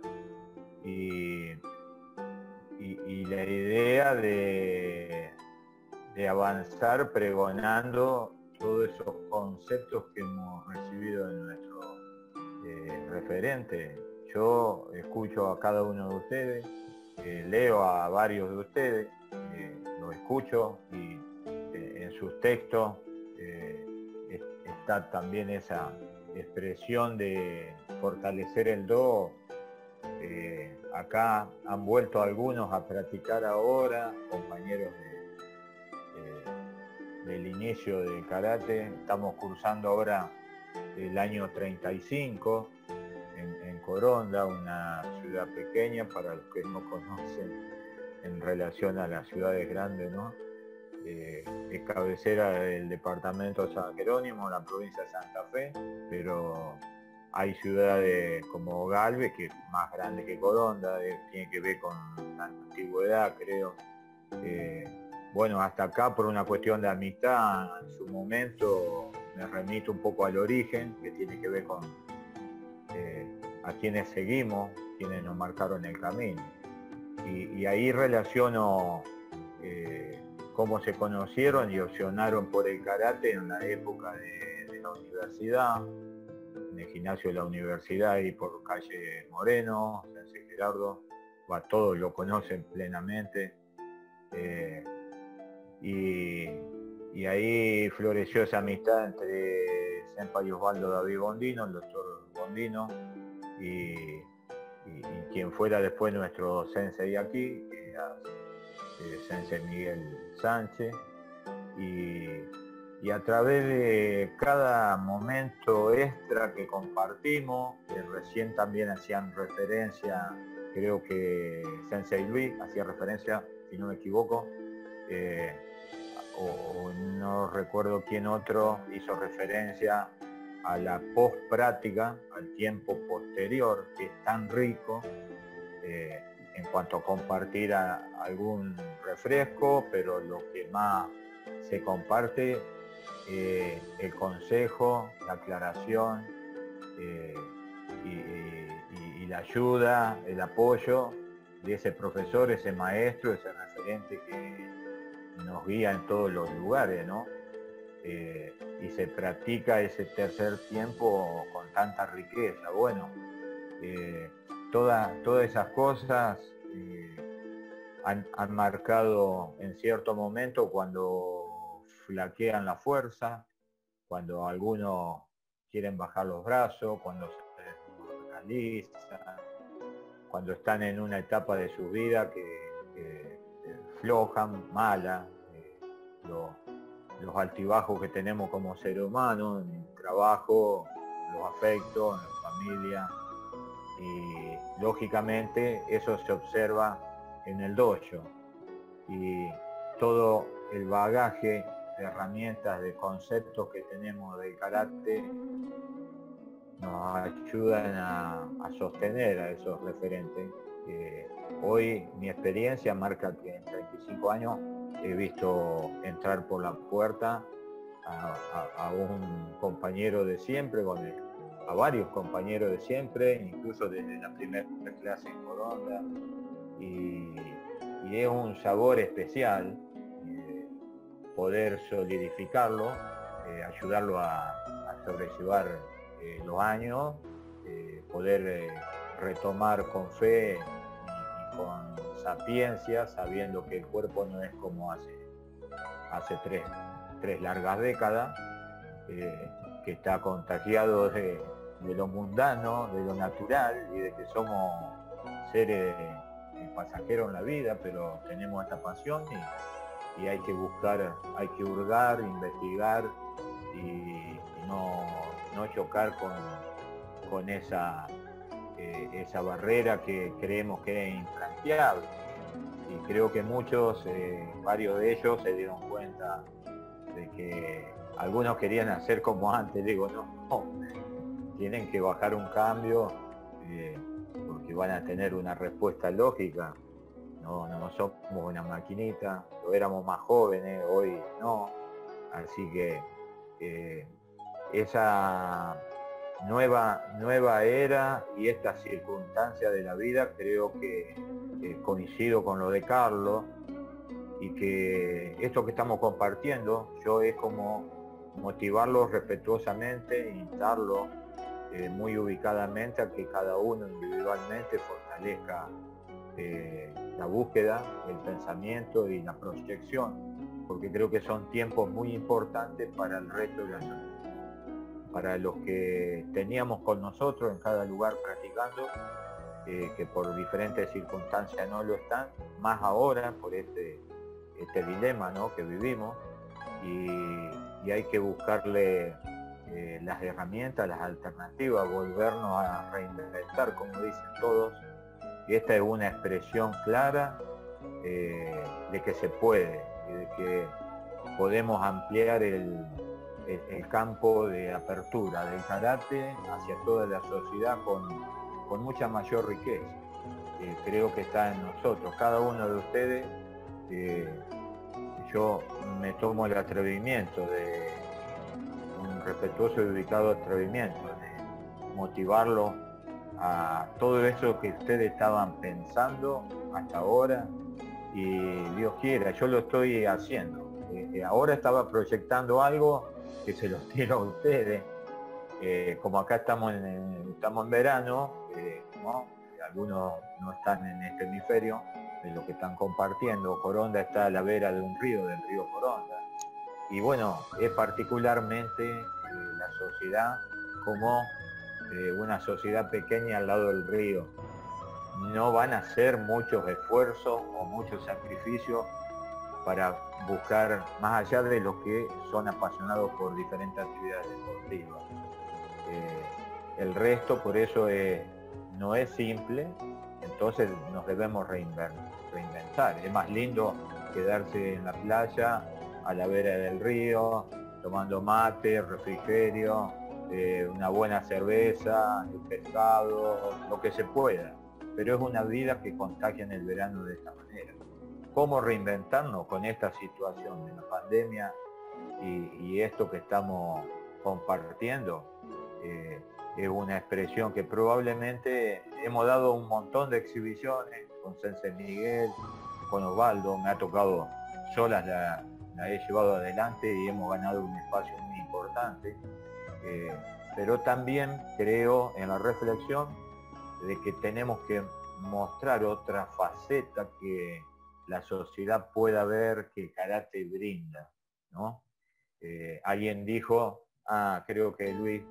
y la idea de avanzar pregonando todos esos conceptos que hemos recibido de nuestro referente. Yo escucho a cada uno de ustedes, leo a varios de ustedes, los escucho y en sus textos está también esa expresión de fortalecer el do. Acá han vuelto algunos a practicar ahora, compañeros del inicio del karate. Estamos cursando ahora el año 35 en Coronda, una ciudad pequeña para los que no conocen en relación a las ciudades grandes, ¿no? Es cabecera del departamento San Jerónimo, la provincia de Santa Fe, pero hay ciudades como Galvez, que es más grande que Coronda, tiene que ver con la antigüedad, creo. Bueno, hasta acá por una cuestión de amistad, en su momento me remito un poco al origen, que tiene que ver con a quienes seguimos, quienes nos marcaron el camino. Y ahí relaciono cómo se conocieron y opcionaron por el karate en la época de la universidad, en el gimnasio de la universidad y por calle Moreno, Sensei Gerardo, a todos lo conocen plenamente. Y ahí floreció esa amistad entre Senpai Osvaldo David Bondino, el doctor Bondino, y quien fuera después nuestro sensei aquí, que era Sensei Miguel Sánchez, y a través de cada momento extra que compartimos, que recién también hacían referencia, creo que Sensei Luis hacía referencia, si no me equivoco, o no recuerdo quién otro hizo referencia a la post-práctica, al tiempo posterior, que es tan rico en cuanto a compartir algún refresco, pero lo que más se comparte el consejo, la aclaración y la ayuda, el apoyo de ese profesor, ese maestro, ese referente que nos guía en todos los lugares, ¿no? Y se practica ese tercer tiempo con tanta riqueza. Bueno, todas esas cosas han marcado en cierto momento cuando flaquean la fuerza, cuando algunos quieren bajar los brazos, cuando se desmoralizan, cuando están en una etapa de su vida que flojan, mala, los altibajos que tenemos como ser humano, en el trabajo, los afectos, en la familia, y lógicamente eso se observa en el dojo y todo el bagaje de herramientas, de conceptos que tenemos de karate nos ayudan a sostener a esos referentes. Hoy mi experiencia marca que en 35 años he visto entrar por la puerta a un compañero de siempre, a varios compañeros de siempre, incluso desde la primera clase en Coronda. Y es un sabor especial poder solidificarlo, ayudarlo a sobrellevar los años, poder retomar con fe y con sapiencia, sabiendo que el cuerpo no es como hace tres largas décadas, que está contagiado de lo mundano, de lo natural y de que somos seres pasajero en la vida, pero tenemos esta pasión y hay que buscar, hay que hurgar, investigar y no chocar con esa barrera que creemos que es infranqueable. Y creo que muchos, varios de ellos se dieron cuenta de que algunos querían hacer como antes. Digo, no, tienen que bajar un cambio, porque van a tener una respuesta lógica. no somos una maquinita, lo éramos más jóvenes, hoy no. Así que esa nueva era y estas circunstancias de la vida, creo que coincido con lo de Carlos, y que esto que estamos compartiendo, yo es como motivarlos respetuosamente, instarlos muy ubicadamente a que cada uno individualmente fortalezca la búsqueda, el pensamiento y la proyección, porque creo que son tiempos muy importantes para el resto de la sociedad, para los que teníamos con nosotros en cada lugar practicando, que por diferentes circunstancias no lo están, más ahora por este dilema, ¿no?, que vivimos, y hay que buscarle las herramientas, las alternativas, volvernos a reinventar, como dicen todos, y esta es una expresión clara de que se puede, de que podemos ampliar el campo de apertura del karate hacia toda la sociedad con mucha mayor riqueza. Creo que está en nosotros, cada uno de ustedes. Yo me tomo el atrevimiento, de un respetuoso y dedicado atrevimiento, de motivarlo a todo eso que ustedes estaban pensando hasta ahora, y Dios quiera, yo lo estoy haciendo. Ahora estaba proyectando algo que se los tiro a ustedes, como acá estamos en verano, ¿no? Algunos no están en este hemisferio de lo que están compartiendo. Coronda está a la vera de un río, del río Coronda, y bueno, es particularmente la sociedad como una sociedad pequeña al lado del río. No van a hacer muchos esfuerzos o muchos sacrificios para buscar, más allá de los que son apasionados por diferentes actividades deportivas. El resto, por eso, no es simple, entonces nos debemos reinventar. Es más lindo quedarse en la playa, a la vera del río, tomando mate, refrigerio, una buena cerveza, el pescado, lo que se pueda. Pero es una vida que contagia en el verano de esta manera. Cómo reinventarnos con esta situación de la pandemia y esto que estamos compartiendo, es una expresión que probablemente hemos dado un montón de exhibiciones con Sensei Miguel, con Osvaldo, me ha tocado solas, la he llevado adelante y hemos ganado un espacio muy importante, pero también creo en la reflexión de que tenemos que mostrar otra faceta que la sociedad pueda ver que el karate brinda, ¿no? Alguien dijo, creo que Luis,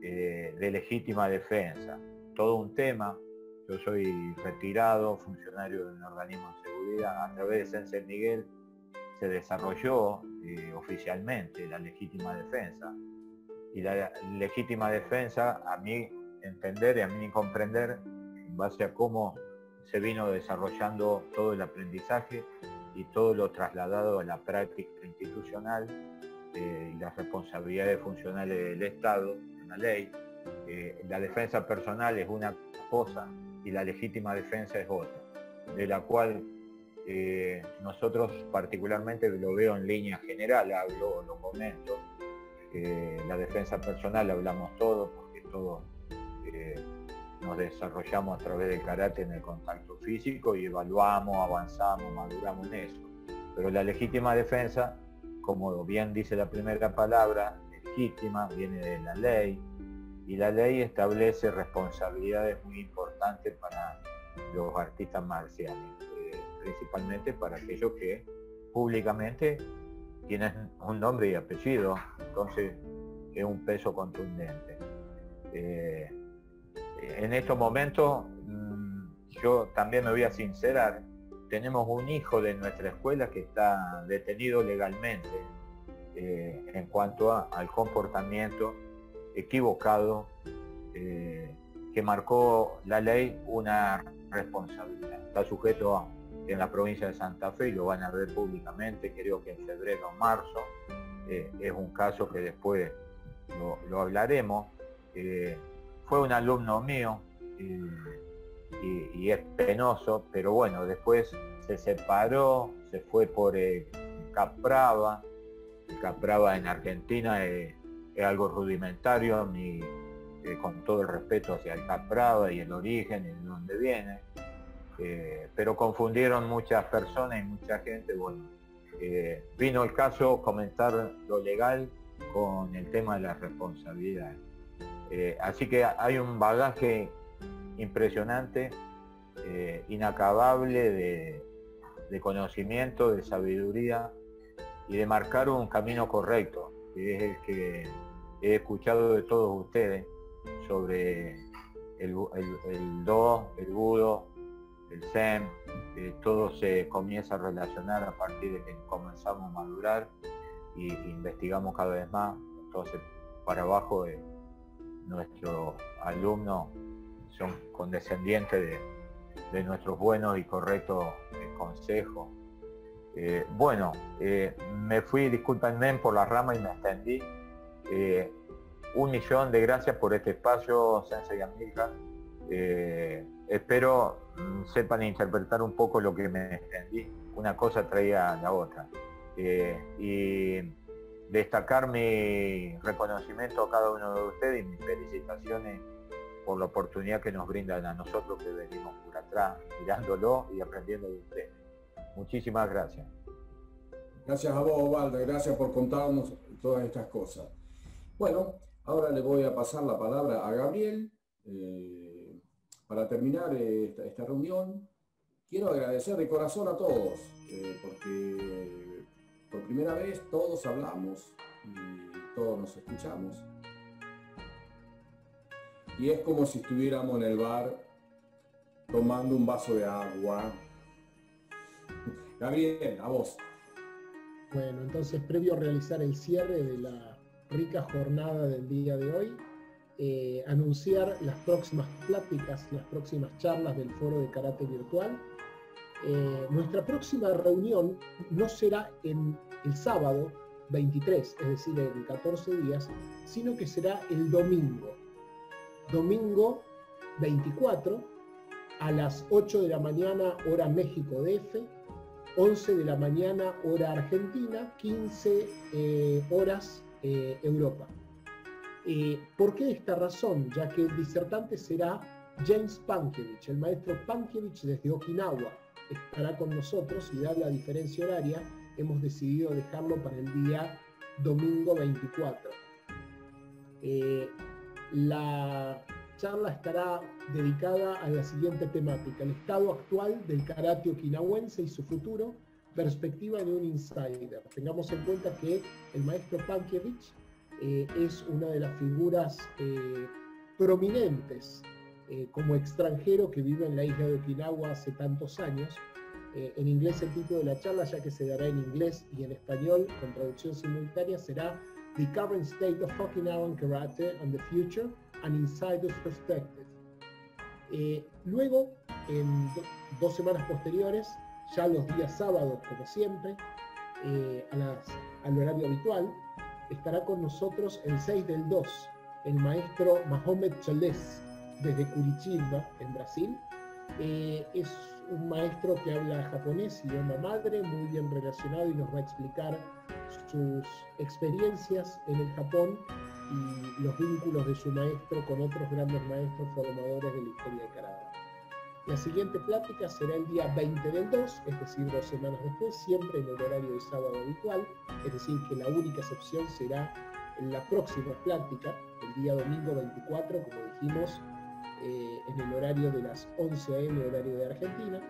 de legítima defensa, todo un tema. Yo soy retirado, funcionario de un organismo de seguridad. A través de Sensei Miguel se desarrolló oficialmente la legítima defensa, y la legítima defensa, a mi entender y a mi comprender, en base a cómo se vino desarrollando todo el aprendizaje y todo lo trasladado a la práctica institucional, y las responsabilidades funcionales del Estado, en la ley. La defensa personal es una cosa y la legítima defensa es otra, de la cual nosotros particularmente lo veo en línea general, lo comento. La defensa personal hablamos todo, porque todo... nos desarrollamos a través del karate en el contacto físico y evaluamos, avanzamos, maduramos en eso. Pero la legítima defensa, como bien dice la primera palabra, legítima, viene de la ley, y la ley establece responsabilidades muy importantes para los artistas marciales, principalmente para aquellos que públicamente tienen un nombre y apellido, entonces es un peso contundente. En estos momentos, yo también me voy a sincerar, tenemos un hijo de nuestra escuela que está detenido legalmente en cuanto al comportamiento equivocado que marcó la ley una responsabilidad. Está sujeto en la provincia de Santa Fe, y lo van a ver públicamente, creo que en febrero o marzo. Es un caso que después lo hablaremos. Fue un alumno mío, y es penoso, pero bueno, después se separó, se fue por Caprava. Caprava en Argentina es algo rudimentario, ni, con todo el respeto hacia el Caprava y el origen y de dónde viene, pero confundieron muchas personas y mucha gente. Bueno, vino el caso comentar lo legal con el tema de las responsabilidades. Así que hay un bagaje impresionante, inacabable de conocimiento, de sabiduría y de marcar un camino correcto, que es el que he escuchado de todos ustedes sobre el do, el budo, el zen. Todo se comienza a relacionar a partir de que comenzamos a madurar y investigamos cada vez más. Entonces, para abajo, nuestros alumnos son condescendientes de nuestros buenos y correctos consejos. Bueno, me fui, discúlpenme por la rama y me extendí. Un millón de gracias por este espacio, Sensei Amilcar. Espero sepan interpretar un poco lo que me extendí. Una cosa traía la otra. Y destacar mi reconocimiento a cada uno de ustedes y mis felicitaciones por la oportunidad que nos brindan a nosotros que venimos por atrás, mirándolo y aprendiendo de ustedes. Muchísimas gracias. Gracias a vos, Osvaldo, gracias por contarnos todas estas cosas. Bueno, ahora le voy a pasar la palabra a Gabriel para terminar esta reunión. Quiero agradecer de corazón a todos, porque por primera vez todos hablamos y todos nos escuchamos. Y es como si estuviéramos en el bar tomando un vaso de agua. Gabriel, a vos. Bueno, entonces, previo a realizar el cierre de la rica jornada del día de hoy, anunciar las próximas pláticas, las próximas charlas del Foro de Karate Virtual. Nuestra próxima reunión no será en el sábado 23, es decir, en 14 días, sino que será el domingo 24 a las 8 de la mañana hora México DF, 11 de la mañana hora Argentina, 15 horas Europa. ¿Por qué esta razón? Ya que el disertante será James Pankiewicz, el maestro Pankiewicz desde Okinawa estará con nosotros, y dada la diferencia horaria hemos decidido dejarlo para el día domingo 24. La charla estará dedicada a la siguiente temática: el estado actual del karate okinawense y su futuro, perspectiva de un insider. Tengamos en cuenta que el maestro Pankiewicz es una de las figuras prominentes como extranjero que vive en la isla de Okinawa hace tantos años. En inglés el título de la charla, ya que se dará en inglés y en español con traducción simultánea, será The Current State of Okinawan Karate and the Future, an Insider's Perspective. Luego, en dos semanas posteriores, ya los días sábados, como siempre, al horario habitual, estará con nosotros el 6 del 2, el maestro Mahomet Chalés, desde Curitiba, en Brasil. Es un maestro que habla japonés, idioma madre, muy bien relacionado, y nos va a explicar sus experiencias en el Japón y los vínculos de su maestro con otros grandes maestros formadores de la historia de Karate. La siguiente plática será el día 20 del 2, es decir, dos semanas después, siempre en el horario de sábado habitual, es decir, que la única excepción será en la próxima plática, el día domingo 24, como dijimos, en el horario de las 11 a.m., horario de Argentina.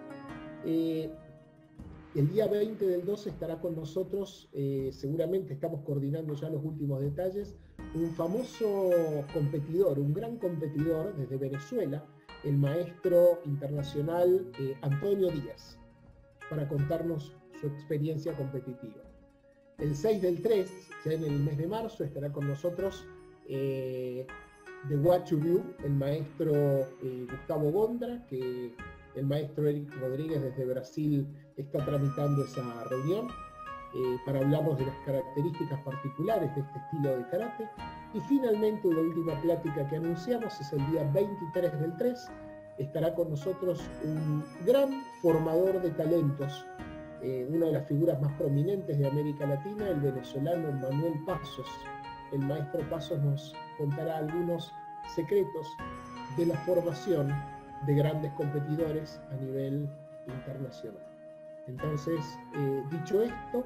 El día 20 del 12 estará con nosotros, seguramente estamos coordinando ya los últimos detalles, un famoso competidor, un gran competidor desde Venezuela, el maestro internacional Antonio Díaz, para contarnos su experiencia competitiva. El 6 del 3, ya en el mes de marzo, estará con nosotros de Uechi-Ryu, el maestro Gustavo Gondra, que el maestro Eric Rodríguez desde Brasil está tramitando esa reunión para hablarnos de las características particulares de este estilo de karate. Y finalmente, la última plática que anunciamos es el día 23 del 3, estará con nosotros un gran formador de talentos, una de las figuras más prominentes de América Latina, el venezolano Manuel Pasos. El maestro Pasos nos contará algunos secretos de la formación de grandes competidores a nivel internacional. Entonces, dicho esto,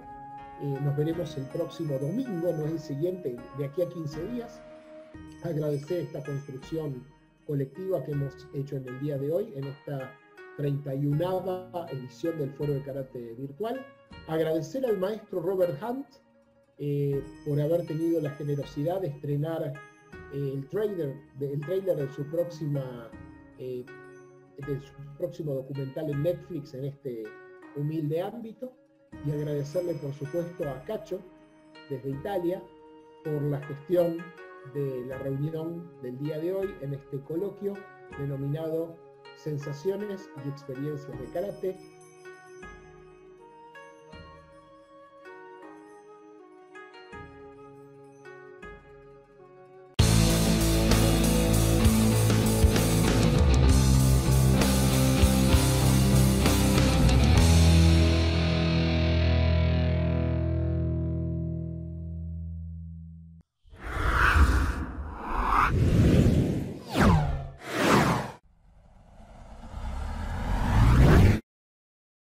nos veremos el próximo domingo, no es el siguiente, de aquí a 15 días. Agradecer esta construcción colectiva que hemos hecho en el día de hoy, en esta 31ª edición del Foro de Karate Virtual. Agradecer al maestro Robert Hunt por haber tenido la generosidad de estrenar el trailer de su próxima de su próximo documental en Netflix en este humilde ámbito, y agradecerle por supuesto a Cacho desde Italia por la gestión de la reunión del día de hoy en este coloquio denominado Sensaciones y Experiencias de Karate,